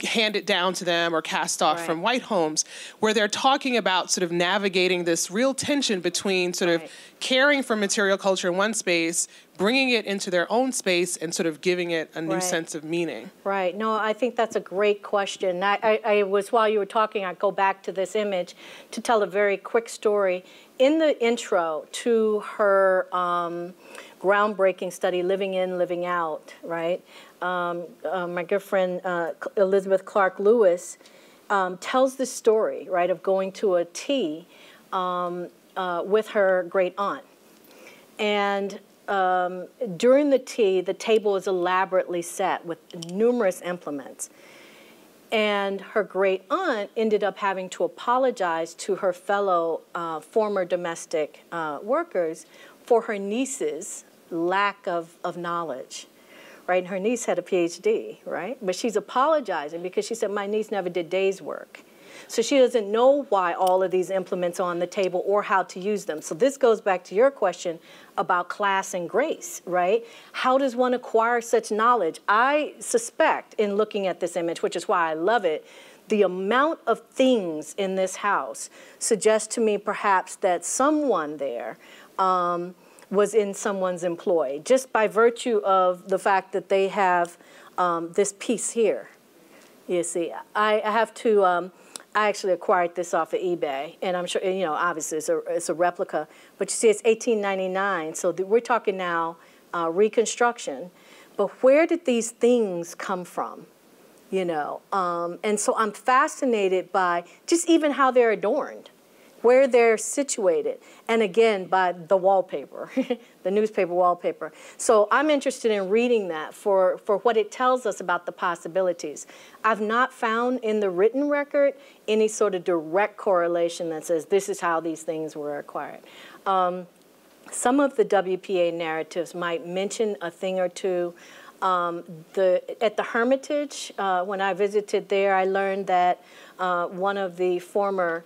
handed down to them or cast off from white homes, where they're talking about sort of navigating this real tension between sort of caring for material culture in one space, bringing it into their own space, and sort of giving it a new sense of meaning. Right. No, I think that's a great question. I was, while you were talking, I'd go back to this image to tell a very quick story. In the intro to her groundbreaking study, Living In, Living Out, right? My good friend Elizabeth Clark Lewis tells this story, right, of going to a tea with her great aunt. And during the tea, the table is elaborately set with numerous implements. And her great aunt ended up having to apologize to her fellow former domestic workers for her niece's lack of knowledge. Right, and her niece had a PhD, right? But she's apologizing because she said, my niece never did day's work. So she doesn't know why all of these implements are on the table or how to use them. So this goes back to your question about class and grace, right? How does one acquire such knowledge? I suspect, in looking at this image, which is why I love it, the amount of things in this house suggests to me perhaps that someone there was in someone's employ, just by virtue of the fact that they have this piece here. You see, I have to, I actually acquired this off of eBay, and I'm sure, you know, obviously it's a replica, but you see it's $18.99, so we're talking now reconstruction. But where did these things come from, you know? And so I'm fascinated by just even how they're adorned, where they're situated, and again, by the wallpaper, the newspaper wallpaper. So I'm interested in reading that for what it tells us about the possibilities. I've not found in the written record any sort of direct correlation that says this is how these things were acquired. Some of the WPA narratives might mention a thing or two. At the Hermitage, when I visited there, I learned that one of the former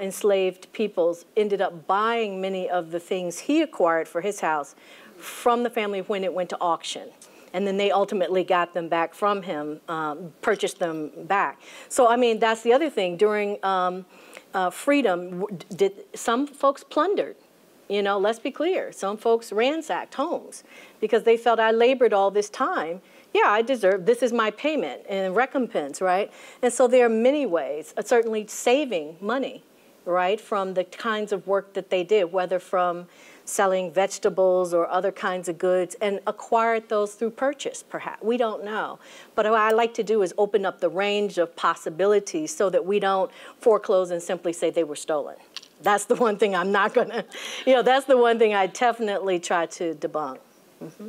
enslaved peoples ended up buying many of the things he acquired for his house from the family when it went to auction. And then they ultimately got them back from him, purchased them back. So, I mean, that's the other thing. During freedom, some folks plundered. You know, let's be clear. Some folks ransacked homes because they felt I labored all this time. Yeah, I deserve, this is my payment and recompense, right? And so there are many ways, certainly saving money, right, from the kinds of work that they did, whether from selling vegetables or other kinds of goods, and acquired those through purchase, perhaps. We don't know. But what I like to do is open up the range of possibilities so that we don't foreclose and simply say they were stolen. That's the one thing I'm not going to, you know, that's the one thing I definitely try to debunk. Mm-hmm.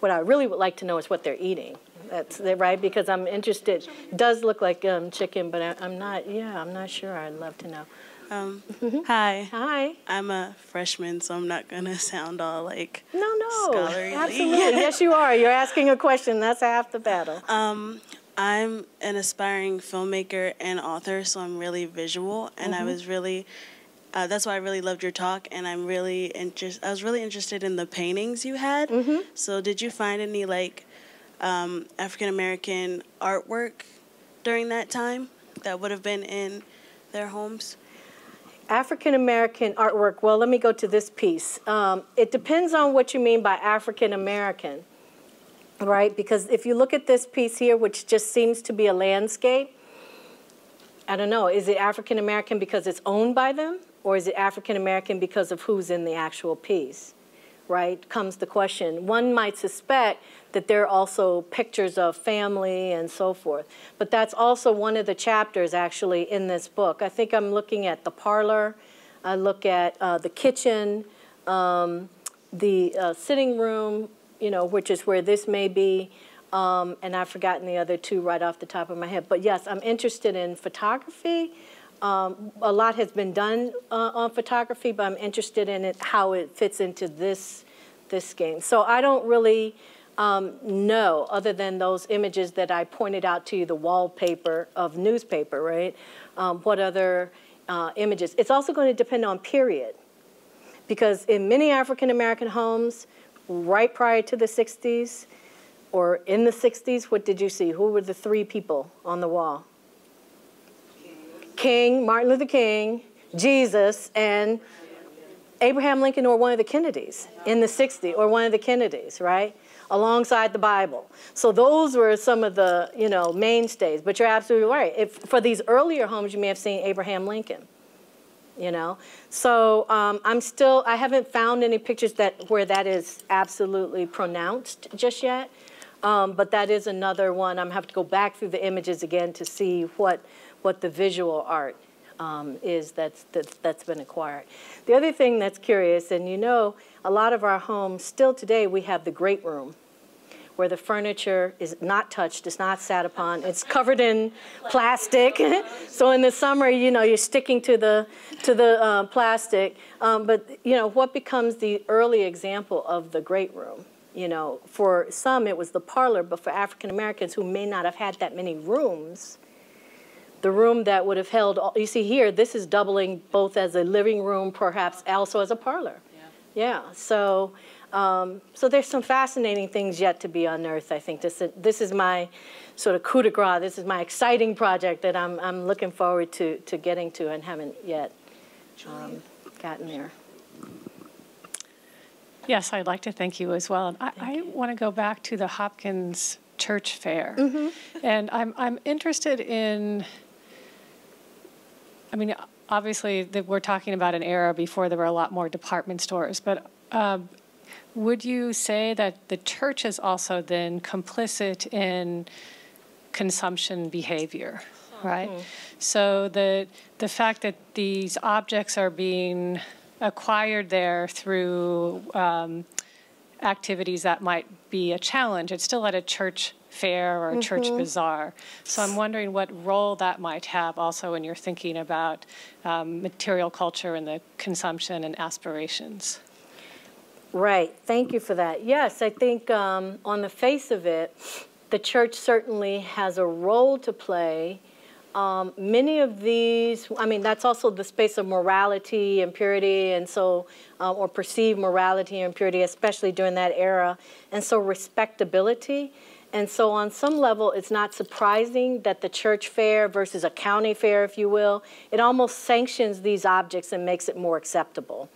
What I really would like to know is what they're eating. That's right, because I'm interested. It does look like chicken, but I'm not. Yeah, I'm not sure. I'd love to know. Hi. Hi. I'm a freshman, so I'm not gonna sound all like no, scholarly. Absolutely. Yes, you are. You're asking a question. That's half the battle. I'm an aspiring filmmaker and author, so I'm really visual, and I was really. That's why I really loved your talk, and I'm really I was really interested in the paintings you had. So, did you find any like African American artwork during that time that would have been in their homes? African American artwork. Well, let me go to this piece. It depends on what you mean by African American, right? Because if you look at this piece here, which just seems to be a landscape, I don't know. Is it African American because it's owned by them? Or is it African American because of who's in the actual piece, right, comes the question. One might suspect that there are also pictures of family and so forth. But that's also one of the chapters, actually, in this book. I think I'm looking at the parlor. I look at the kitchen, the sitting room, you know, which is where this may be. And I've forgotten the other two right off the top of my head. But, yes, I'm interested in photography. A lot has been done on photography, but I'm interested in it, how it fits into this game. So I don't really know, other than those images that I pointed out to you, the wallpaper of newspaper, right? What other images. It's also going to depend on period, because in many African American homes, right prior to the 60s, or in the 60s, what did you see? Who were the three people on the wall? King, Martin Luther King, Jesus, and Abraham Lincoln, or one of the Kennedys in the 60s, or one of the Kennedys, right? Alongside the Bible. So those were some of the, you know, mainstays. But you're absolutely right. If, for these earlier homes, you may have seen Abraham Lincoln, you know. So I haven't found any pictures that where that is absolutely pronounced just yet. But that is another one. I'm gonna have to go back through the images again to see what the visual art is that's been acquired. The other thing that's curious, and you know, a lot of our homes still today, we have the great room, where the furniture is not touched, it's not sat upon, it's covered in plastic. So in the summer, you know, you're sticking to the plastic. But you know, what becomes the early example of the great room? You know, for some it was the parlor, but for African Americans who may not have had that many rooms, the room that would have held, you see here, this is doubling both as a living room, perhaps also as a parlor. Yeah, yeah. So, so there's some fascinating things yet to be unearthed, I think. This is my sort of coup de grace. This is my exciting project that I'm looking forward to getting to and haven't yet gotten there. Yes, I'd like to thank you as well. And I want to go back to the Hopkins Church Fair. Mm-hmm. And I'm interested in, I mean, obviously, we're talking about an era before there were a lot more department stores, but would you say that the church is also then complicit in consumption behavior, right? Mm-hmm. So the fact that these objects are being acquired there through activities that might be a challenge, it's still at a church fair or a church bazaar. So I'm wondering what role that might have also in your thinking about material culture and the consumption and aspirations. Right, thank you for that. Yes, I think on the face of it, the church certainly has a role to play. Many of these, I mean, that's also the space of morality and purity, and so, or perceived morality and purity, especially during that era, and so respectability. And so on some level, it's not surprising that the church fair versus a county fair, if you will, it almost sanctions these objects and makes it more acceptable.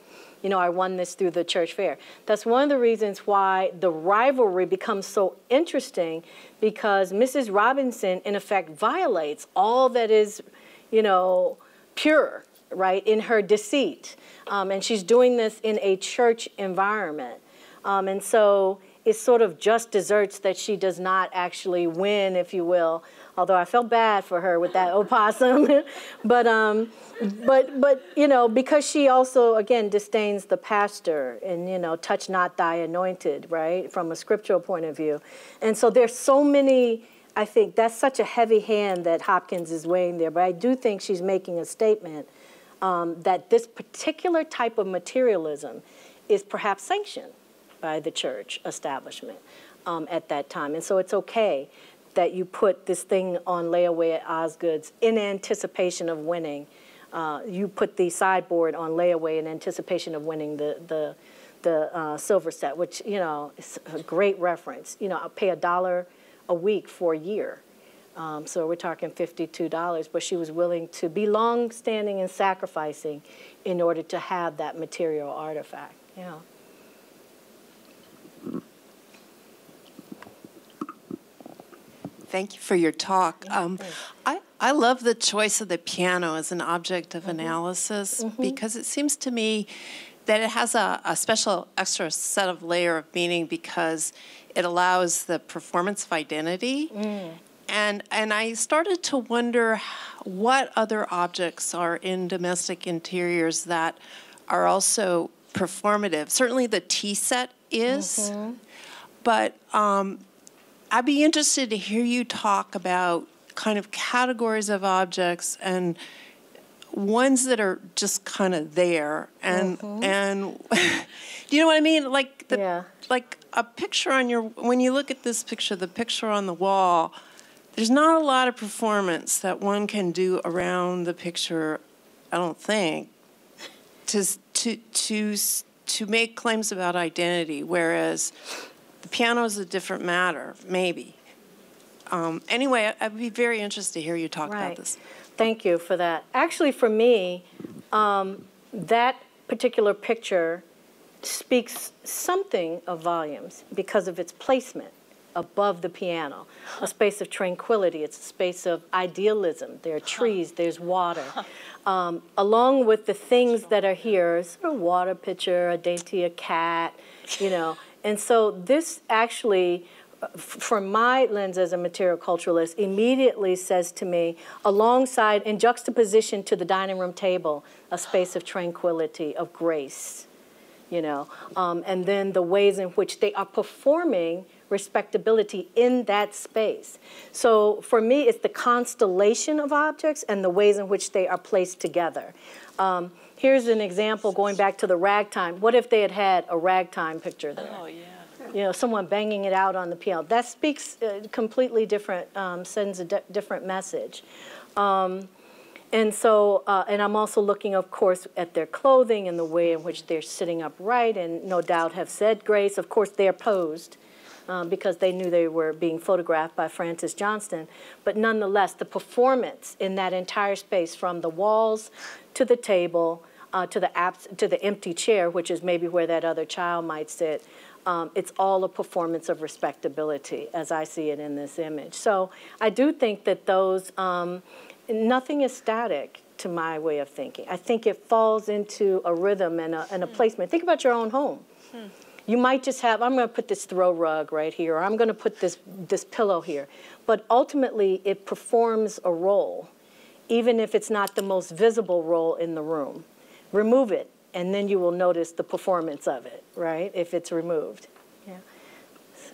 You know, I won this through the church fair. That's one of the reasons why the rivalry becomes so interesting, because Mrs. Robinson, in effect, violates all that is, you know, pure, right, in her deceit. And she's doing this in a church environment. And so it sort of just deserts that she does not actually win, if you will, although I felt bad for her with that opossum. But you know, because she also, again, disdains the pastor and, you know, touch not thy anointed, right, from a scriptural point of view. And so there's so many, I think that's such a heavy hand that Hopkins is weighing there, but I do think she's making a statement that this particular type of materialism is perhaps sanctioned by the church establishment at that time. And so it's okay that you put this thing on layaway at Osgood's in anticipation of winning. You put the sideboard on layaway in anticipation of winning the silver set, which, you know, is a great reference. You know, I'll pay $1 a week for a year. So we're talking $52, but she was willing to be long-standing and sacrificing in order to have that material artifact, yeah. Thank you for your talk. I love the choice of the piano as an object of analysis, because it seems to me that it has a special extra set of layer of meaning, because it allows the performance of identity. And I started to wonder what other objects are in domestic interiors that are also performative. Certainly the tea set is, but I'd be interested to hear you talk about kind of categories of objects and ones that are just kind of there, and do you know what I mean? Like the like a picture on your, when you look at this picture, the picture on the wall, there's not a lot of performance that one can do around the picture I don't think, to make claims about identity, whereas the piano is a different matter, maybe. Anyway, I'd be very interested to hear you talk about this. Thank you for that. Actually, for me, that particular picture speaks something of volumes because of its placement above the piano, a space of tranquility. It's a space of idealism. There are trees, there's water. Along with the things that are here, sort of water pitcher, a dainty, a cat, you know. And so this actually, from my lens as a material culturalist, immediately says to me, alongside, in juxtaposition to the dining room table, a space of tranquility, of grace, you know. And then the ways in which they are performing respectability in that space. So for me, it's the constellation of objects and the ways in which they are placed together. Here's an example going back to the ragtime. What if they had had a ragtime picture there? Oh, yeah. You know, someone banging it out on the piano. That speaks completely different, sends a different message. And so, and I'm also looking, of course, at their clothing and the way in which they're sitting upright and no doubt have said grace. Of course, they're posed because they knew they were being photographed by Francis Johnston. But nonetheless, the performance in that entire space, from the walls to the table to the empty chair, which is maybe where that other child might sit, it's all a performance of respectability, as I see it in this image. So I do think that those, nothing is static to my way of thinking. I think it falls into a rhythm and a placement. Think about your own home. You might just have, I'm going to put this throw rug right here, or I'm going to put this pillow here. But ultimately, it performs a role, even if it's not the most visible role in the room. Remove it, and then you will notice the performance of it, right, if it's removed. Yeah.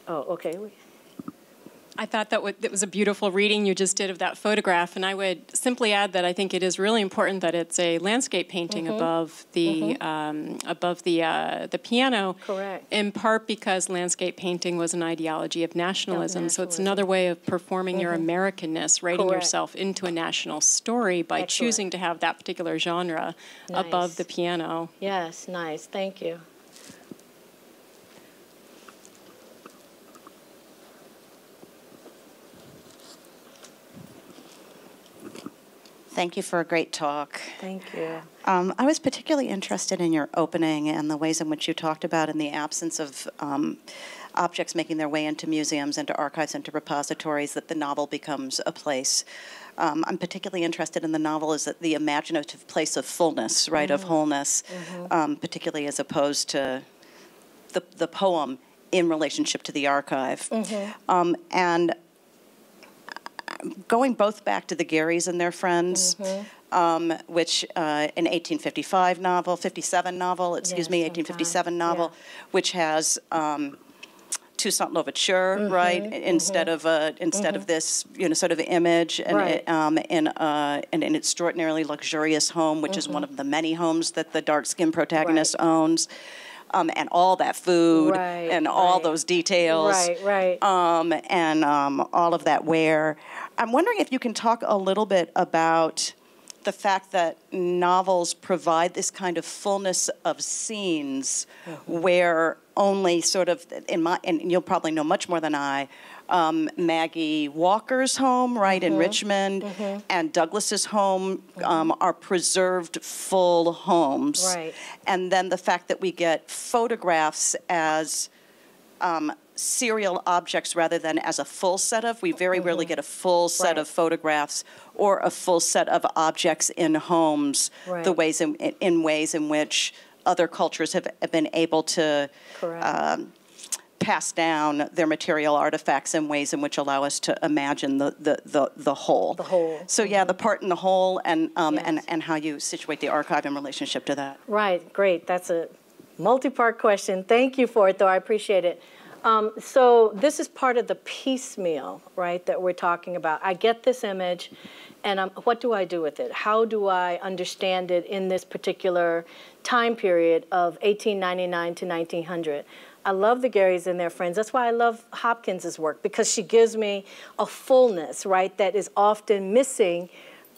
Oh, okay. I thought that was a beautiful reading you just did of that photograph, and I would simply add that I think it is really important that it's a landscape painting above the piano. Correct. In part because landscape painting was an ideology of nationalism, so it's another way of performing your Americanness, writing yourself into a national story by choosing to have that particular genre above the piano. Yes, nice. Thank you. Thank you for a great talk. Thank you. I was particularly interested in your opening and the ways in which you talked about in the absence of objects making their way into museums, into archives, into repositories, that the novel becomes a place. I'm particularly interested in the novel as the imaginative place of fullness, right, of wholeness, particularly as opposed to the poem in relationship to the archive. And going both back to the Garys and their friends, which an 1855 novel, 57 novel, excuse me, 1857 novel, which has Toussaint Louverture, right, instead of instead of this, you know, sort of image, and in an extraordinarily luxurious home, which is one of the many homes that the dark-skinned protagonist owns. And all that food, and all those details, and all of that wear. I'm wondering if you can talk a little bit about the fact that novels provide this kind of fullness of scenes where only sort of, and you'll probably know much more than I, Maggie Walker's home, right, in Richmond, and Douglas's home are preserved full homes. And then the fact that we get photographs as serial objects rather than as a full set of, we very rarely get a full set of photographs or a full set of objects in homes, the ways in ways in which other cultures have been able to pass down their material artifacts in ways in which allow us to imagine the whole. The whole. So yeah, the part and the whole, and how you situate the archive in relationship to that. Right, great. That's a multi-part question. Thank you for it, though. I appreciate it. So this is part of the piecemeal, right, that we're talking about. I get this image, and what do I do with it? How do I understand it in this particular time period of 1899 to 1900? I love the Garys and their friends. That's why I love Hopkins' work, because she gives me a fullness, right, that is often missing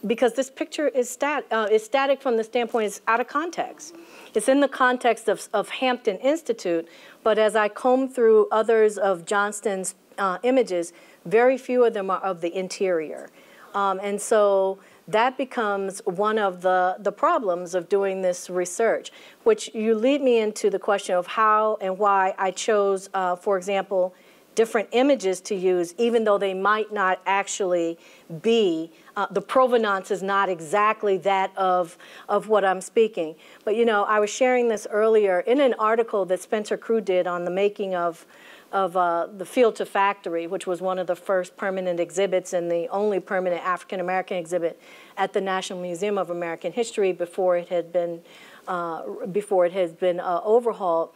because this picture is static from the standpoint it's out of context. It's in the context of Hampton Institute, but as I comb through others of Johnston's images, very few of them are of the interior. And so that becomes one of the problems of doing this research, which you lead me into the question of how and why I chose, for example, different images to use, even though they might not actually be, the provenance is not exactly that of what I'm speaking. But you know, I was sharing this earlier in an article that Spencer Crew did on the making of the Field to Factory, which was one of the first permanent exhibits and the only permanent African American exhibit at the National Museum of American History before it had been overhauled.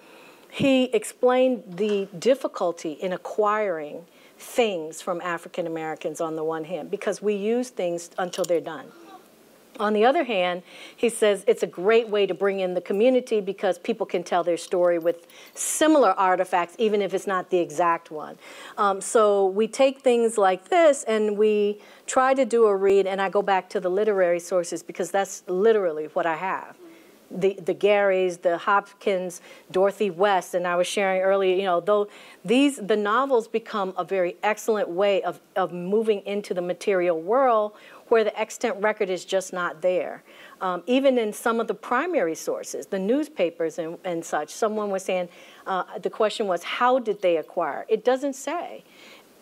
He explained the difficulty in acquiring things from African Americans on the one hand, because we use things until they're done. On the other hand, he says it's a great way to bring in the community because people can tell their story with similar artifacts, even if it's not the exact one. So we take things like this and we try to do a read, and I go back to the literary sources because that's literally what I have. The Garys, the Hopkins, Dorothy West, and I was sharing earlier, you know, though these, the novels become a very excellent way of moving into the material world where the extant record is just not there. Even in some of the primary sources, the newspapers and such, someone was saying, the question was, how did they acquire? It doesn't say.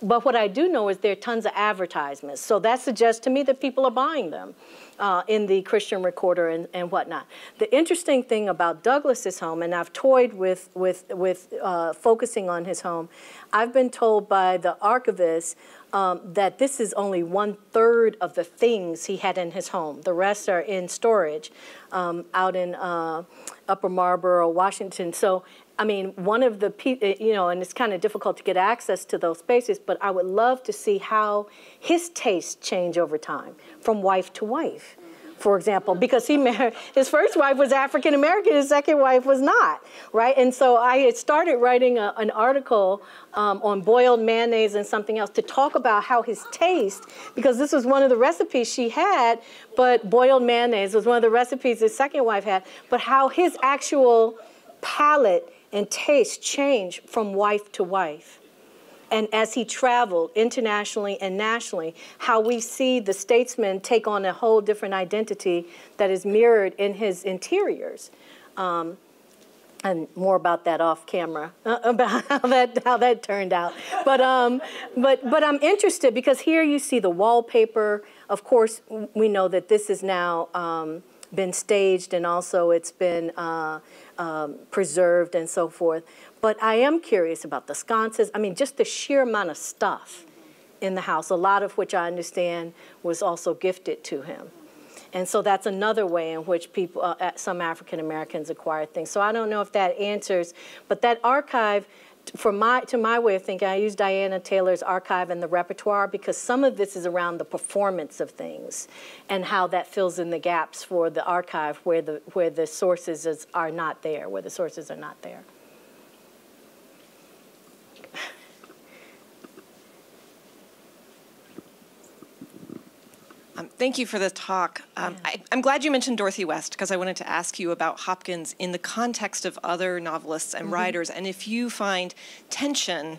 But what I do know is there are tons of advertisements. So that suggests to me that people are buying them in the Christian Recorder and whatnot. The interesting thing about Douglas's home, and I've toyed with focusing on his home, I've been told by the archivist that this is only 1/3 of the things he had in his home. The rest are in storage out in Upper Marlboro, Washington. So, I mean, one of the, you know, and it's kind of difficult to get access to those spaces, but I would love to see how his tastes change over time from wife to wife, for example, because he married, his first wife was African American, his second wife was not, right? And so I had started writing an article on boiled mayonnaise and something else to talk about how his taste, because this was one of the recipes she had, but boiled mayonnaise was one of the recipes his second wife had, but how his actual palate and taste change from wife to wife. And as he traveled internationally and nationally, how we see the statesman take on a whole different identity that is mirrored in his interiors. And more about that off camera, about how that turned out. But I'm interested because here you see the wallpaper. Of course, we know that this is now been staged and also it's been preserved and so forth. But I am curious about the sconces. I mean, just the sheer amount of stuff in the house, a lot of which I understand was also gifted to him. And so that's another way in which people, some African Americans acquired things. So I don't know if that answers, but that archive, to my way of thinking, I use Diana Taylor's archive and the repertoire because some of this is around the performance of things and how that fills in the gaps for the archive where the sources are not there, where the sources are not there. Thank you for the talk. I'm glad you mentioned Dorothy West because I wanted to ask you about Hopkins in the context of other novelists and writers, and if you find tension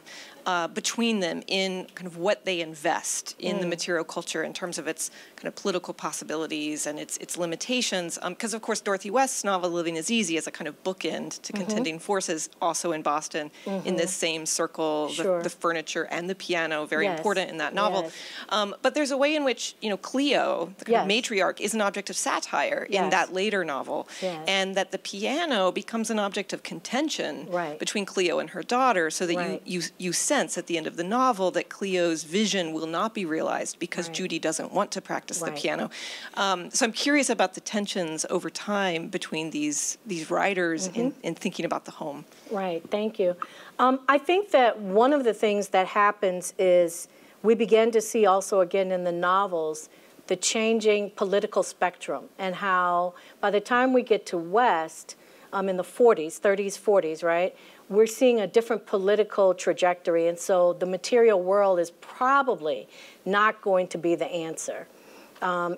between them in kind of what they invest in the material culture in terms of its kind of political possibilities and its limitations. Because of course, Dorothy West's novel Living is Easy is a kind of bookend to Contending Forces, also in Boston, in this same circle, the furniture and the piano, very important in that novel. Yes. But there's a way in which, you know, Cleo, the kind of matriarch, is an object of satire in that later novel, and that the piano becomes an object of contention between Cleo and her daughter, so that you sense at the end of the novel that Cleo's vision will not be realized because Judy doesn't want to practice the piano. So I'm curious about the tensions over time between these writers in thinking about the home. Right, thank you. I think that one of the things that happens is we begin to see also again in the novels the changing political spectrum and how by the time we get to West in the 40s, 30s, 40s, right? We're seeing a different political trajectory, and so the material world is probably not going to be the answer.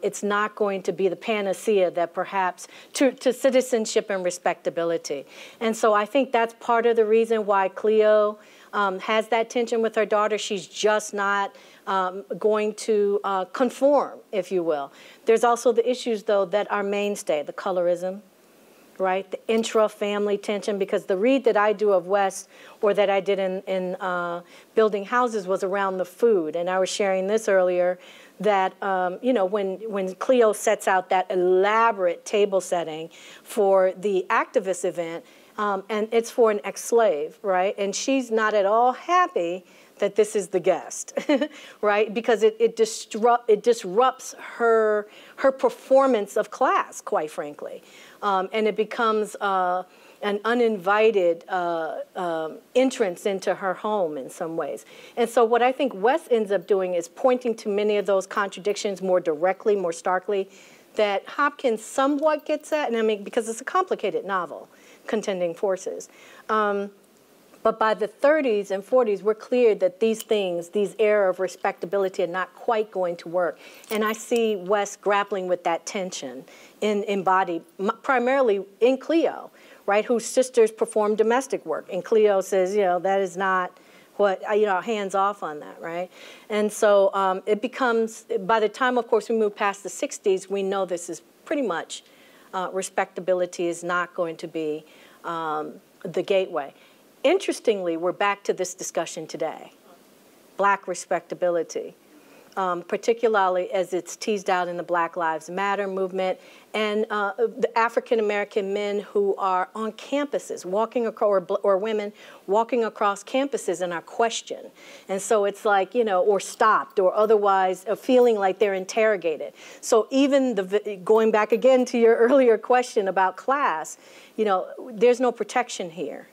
it's not going to be the panacea that perhaps to citizenship and respectability. And so I think that's part of the reason why Cleo has that tension with her daughter. She's just not going to conform, if you will. There's also the issues, though, that are mainstay, the colorism, right? The intra-family tension, because the read that I do of West, or that I did in Building Houses, was around the food. And I was sharing this earlier, that you know, when Cleo sets out that elaborate table setting for the activist event, and it's for an ex-slave, right? And she's not at all happy that this is the guest, right? Because it disrupts her performance of class, quite frankly. And it becomes an uninvited entrance into her home in some ways. And so what I think Wes ends up doing is pointing to many of those contradictions more directly, more starkly, that Hopkins somewhat gets at, and I mean, because it's a complicated novel, Contending Forces. But by the 30s and 40s, we're clear that these things, these air of respectability, are not quite going to work. And I see Wes grappling with that tension embodied primarily in Cleo, right, whose sisters perform domestic work. And Cleo says, you know, that is not what, you know, hands off on that, right? And so it becomes, by the time, of course, we move past the 60s, we know this is pretty much, respectability is not going to be the gateway. Interestingly, we're back to this discussion today, Black respectability, particularly as it's teased out in the Black Lives Matter movement and the African American men who are on campuses, walking across, or women walking across campuses and are questioned. And so it's like, you know, or stopped or otherwise feeling like they're interrogated. So even going back again to your earlier question about class, you know, there's no protection here.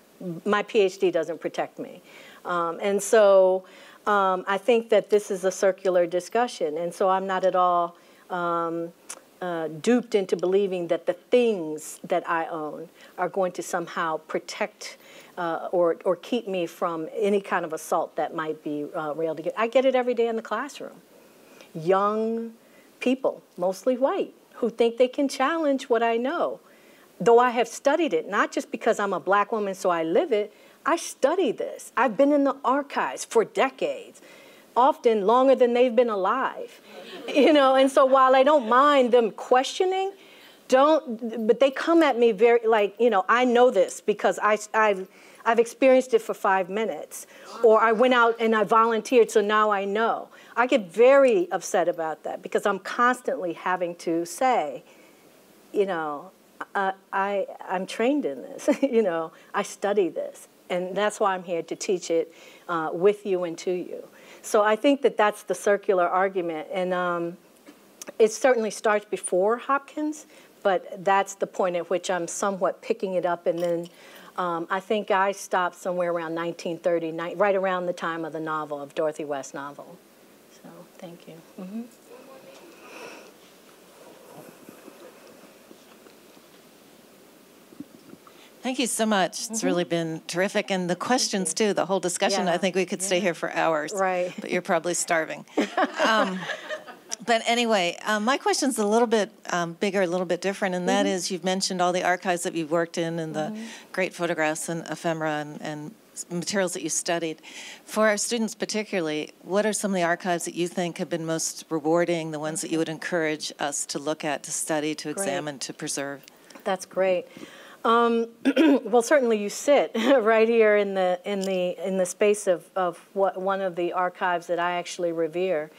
My PhD doesn't protect me. And so I think that this is a circular discussion. And so I'm not at all duped into believing that the things that I own are going to somehow protect or keep me from any kind of assault that might be railed against. I get it every day in the classroom. Young people, mostly white, who think they can challenge what I know. Though I have studied it, not just because I'm a Black woman so I live it, I study this. I've been in the archives for decades, often longer than they've been alive. You know, and so while I don't mind them questioning, but they come at me very, like, you know, I know this because I've experienced it for 5 minutes, or I went out and I volunteered, so now I know. I get very upset about that because I'm constantly having to say, you know, I'm trained in this, you know, I study this, and that's why I'm here to teach it with you and to you. So I think that that's the circular argument, and it certainly starts before Hopkins, but that's the point at which I'm somewhat picking it up, and then I think I stopped somewhere around 1930, right around the time of the novel, of Dorothy West's novel. So thank you. Mm-hmm. Thank you so much. It's really been terrific. And the questions, too, the whole discussion, I think we could stay here for hours. Right. But you're probably starving. But anyway, my question's a little bit bigger, a little bit different, and that is, you've mentioned all the archives that you've worked in and the great photographs and ephemera and materials that you studied. For our students particularly, what are some of the archives that you think have been most rewarding, the ones that you would encourage us to look at, to study, to examine, to preserve? That's great. Well, certainly you sit right here in the space of one of the archives that I actually revere,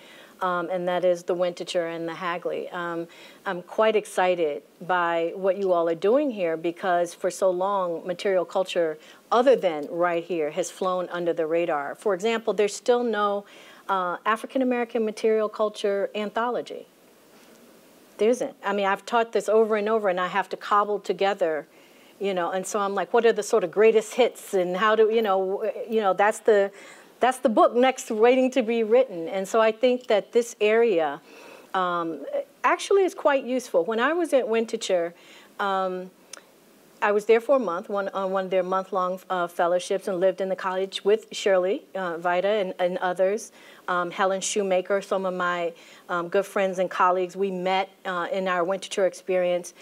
and that is the Winterthur and the Hagley. I'm quite excited by what you all are doing here because for so long material culture other than right here has flown under the radar. For example, there's still no African American material culture anthology. There isn't. I mean, I've taught this over and over, and I have to cobble together. You know, and so I'm like, what are the sort of greatest hits, and how do you know that's the book next waiting to be written. And so I think that this area actually is quite useful. When I was at Winterthur, I was there for a month, on one of their month-long fellowships, and lived in the college with Shirley Vida and others. Helen Shoemaker, some of my good friends and colleagues, we met in our winter tour experience.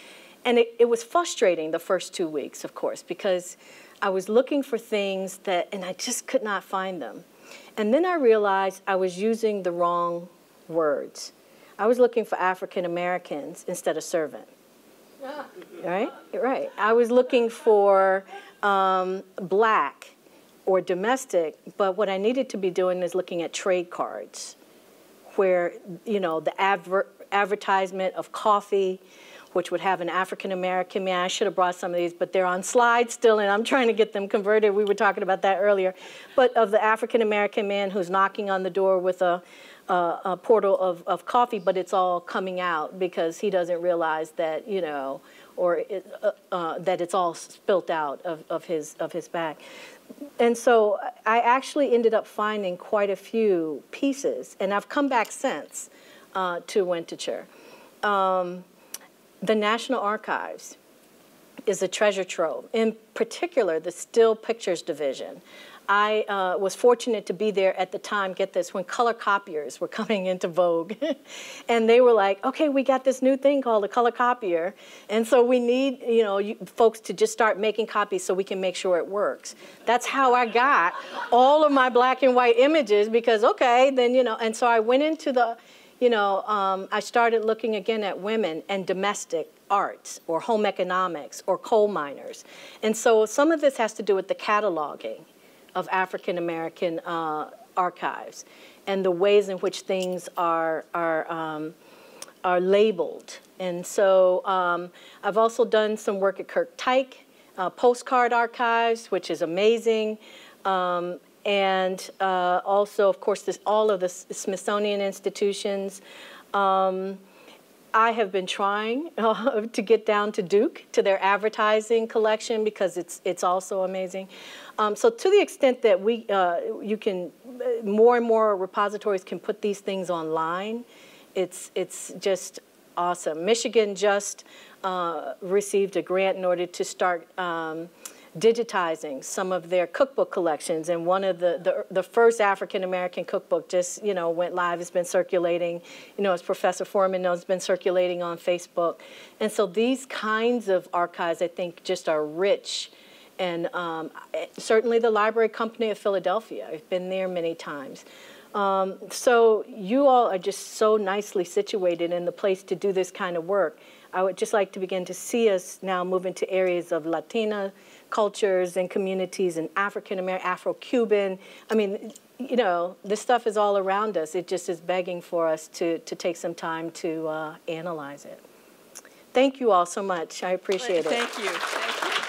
And it was frustrating the first 2 weeks, of course, because I was looking for things and I just could not find them. And then I realized I was using the wrong words. I was looking for African Americans instead of servant. Right? Right. I was looking for black or domestic, but what I needed to be doing is looking at trade cards where, you know, the advertisement of coffee, which would have an African American man. I should have brought some of these, but they're on slides still, and I'm trying to get them converted. We were talking about that earlier. But of the African American man who's knocking on the door with a portal of coffee, but it's all coming out because he doesn't realize that, you know, or that it's all spilt out of his back. And so I actually ended up finding quite a few pieces, and I've come back since to Winterthur. The National Archives is a treasure trove, in particular the Still Pictures Division. I was fortunate to be there at the time, get this, when color copiers were coming into vogue. And they were like, okay, we got this new thing called a color copier. And so we need, you know, folks to just start making copies so we can make sure it works. That's how I got all of my black and white images, because okay, then, you know, and so I went into the, you know, I started looking again at women and domestic arts or home economics or coal miners. And so some of this has to do with the cataloging of African American archives and the ways in which things are labeled. And so I've also done some work at Kirktyke, postcard archives, which is amazing. And also, of course, all of the Smithsonian institutions. I have been trying to get down to Duke, to their advertising collection, because it's also amazing. So to the extent that you can, more and more repositories can put these things online, it's just awesome. Michigan just received a grant in order to start digitizing some of their cookbook collections, and one of the first African American cookbook just, you know, went live. It's been circulating, you know, as Professor Foreman knows, it's been circulating on Facebook. And so these kinds of archives, I think, just are rich. And certainly the Library Company of Philadelphia, I've been there many times. So you all are just so nicely situated in the place to do this kind of work. I would just like to begin to see us now move into areas of Latina cultures and communities and African American, Afro-Cuban. I mean, you know, this stuff is all around us. It just is begging for us to take some time to analyze it. Thank you all so much. I appreciate it. Thank you. Thank you.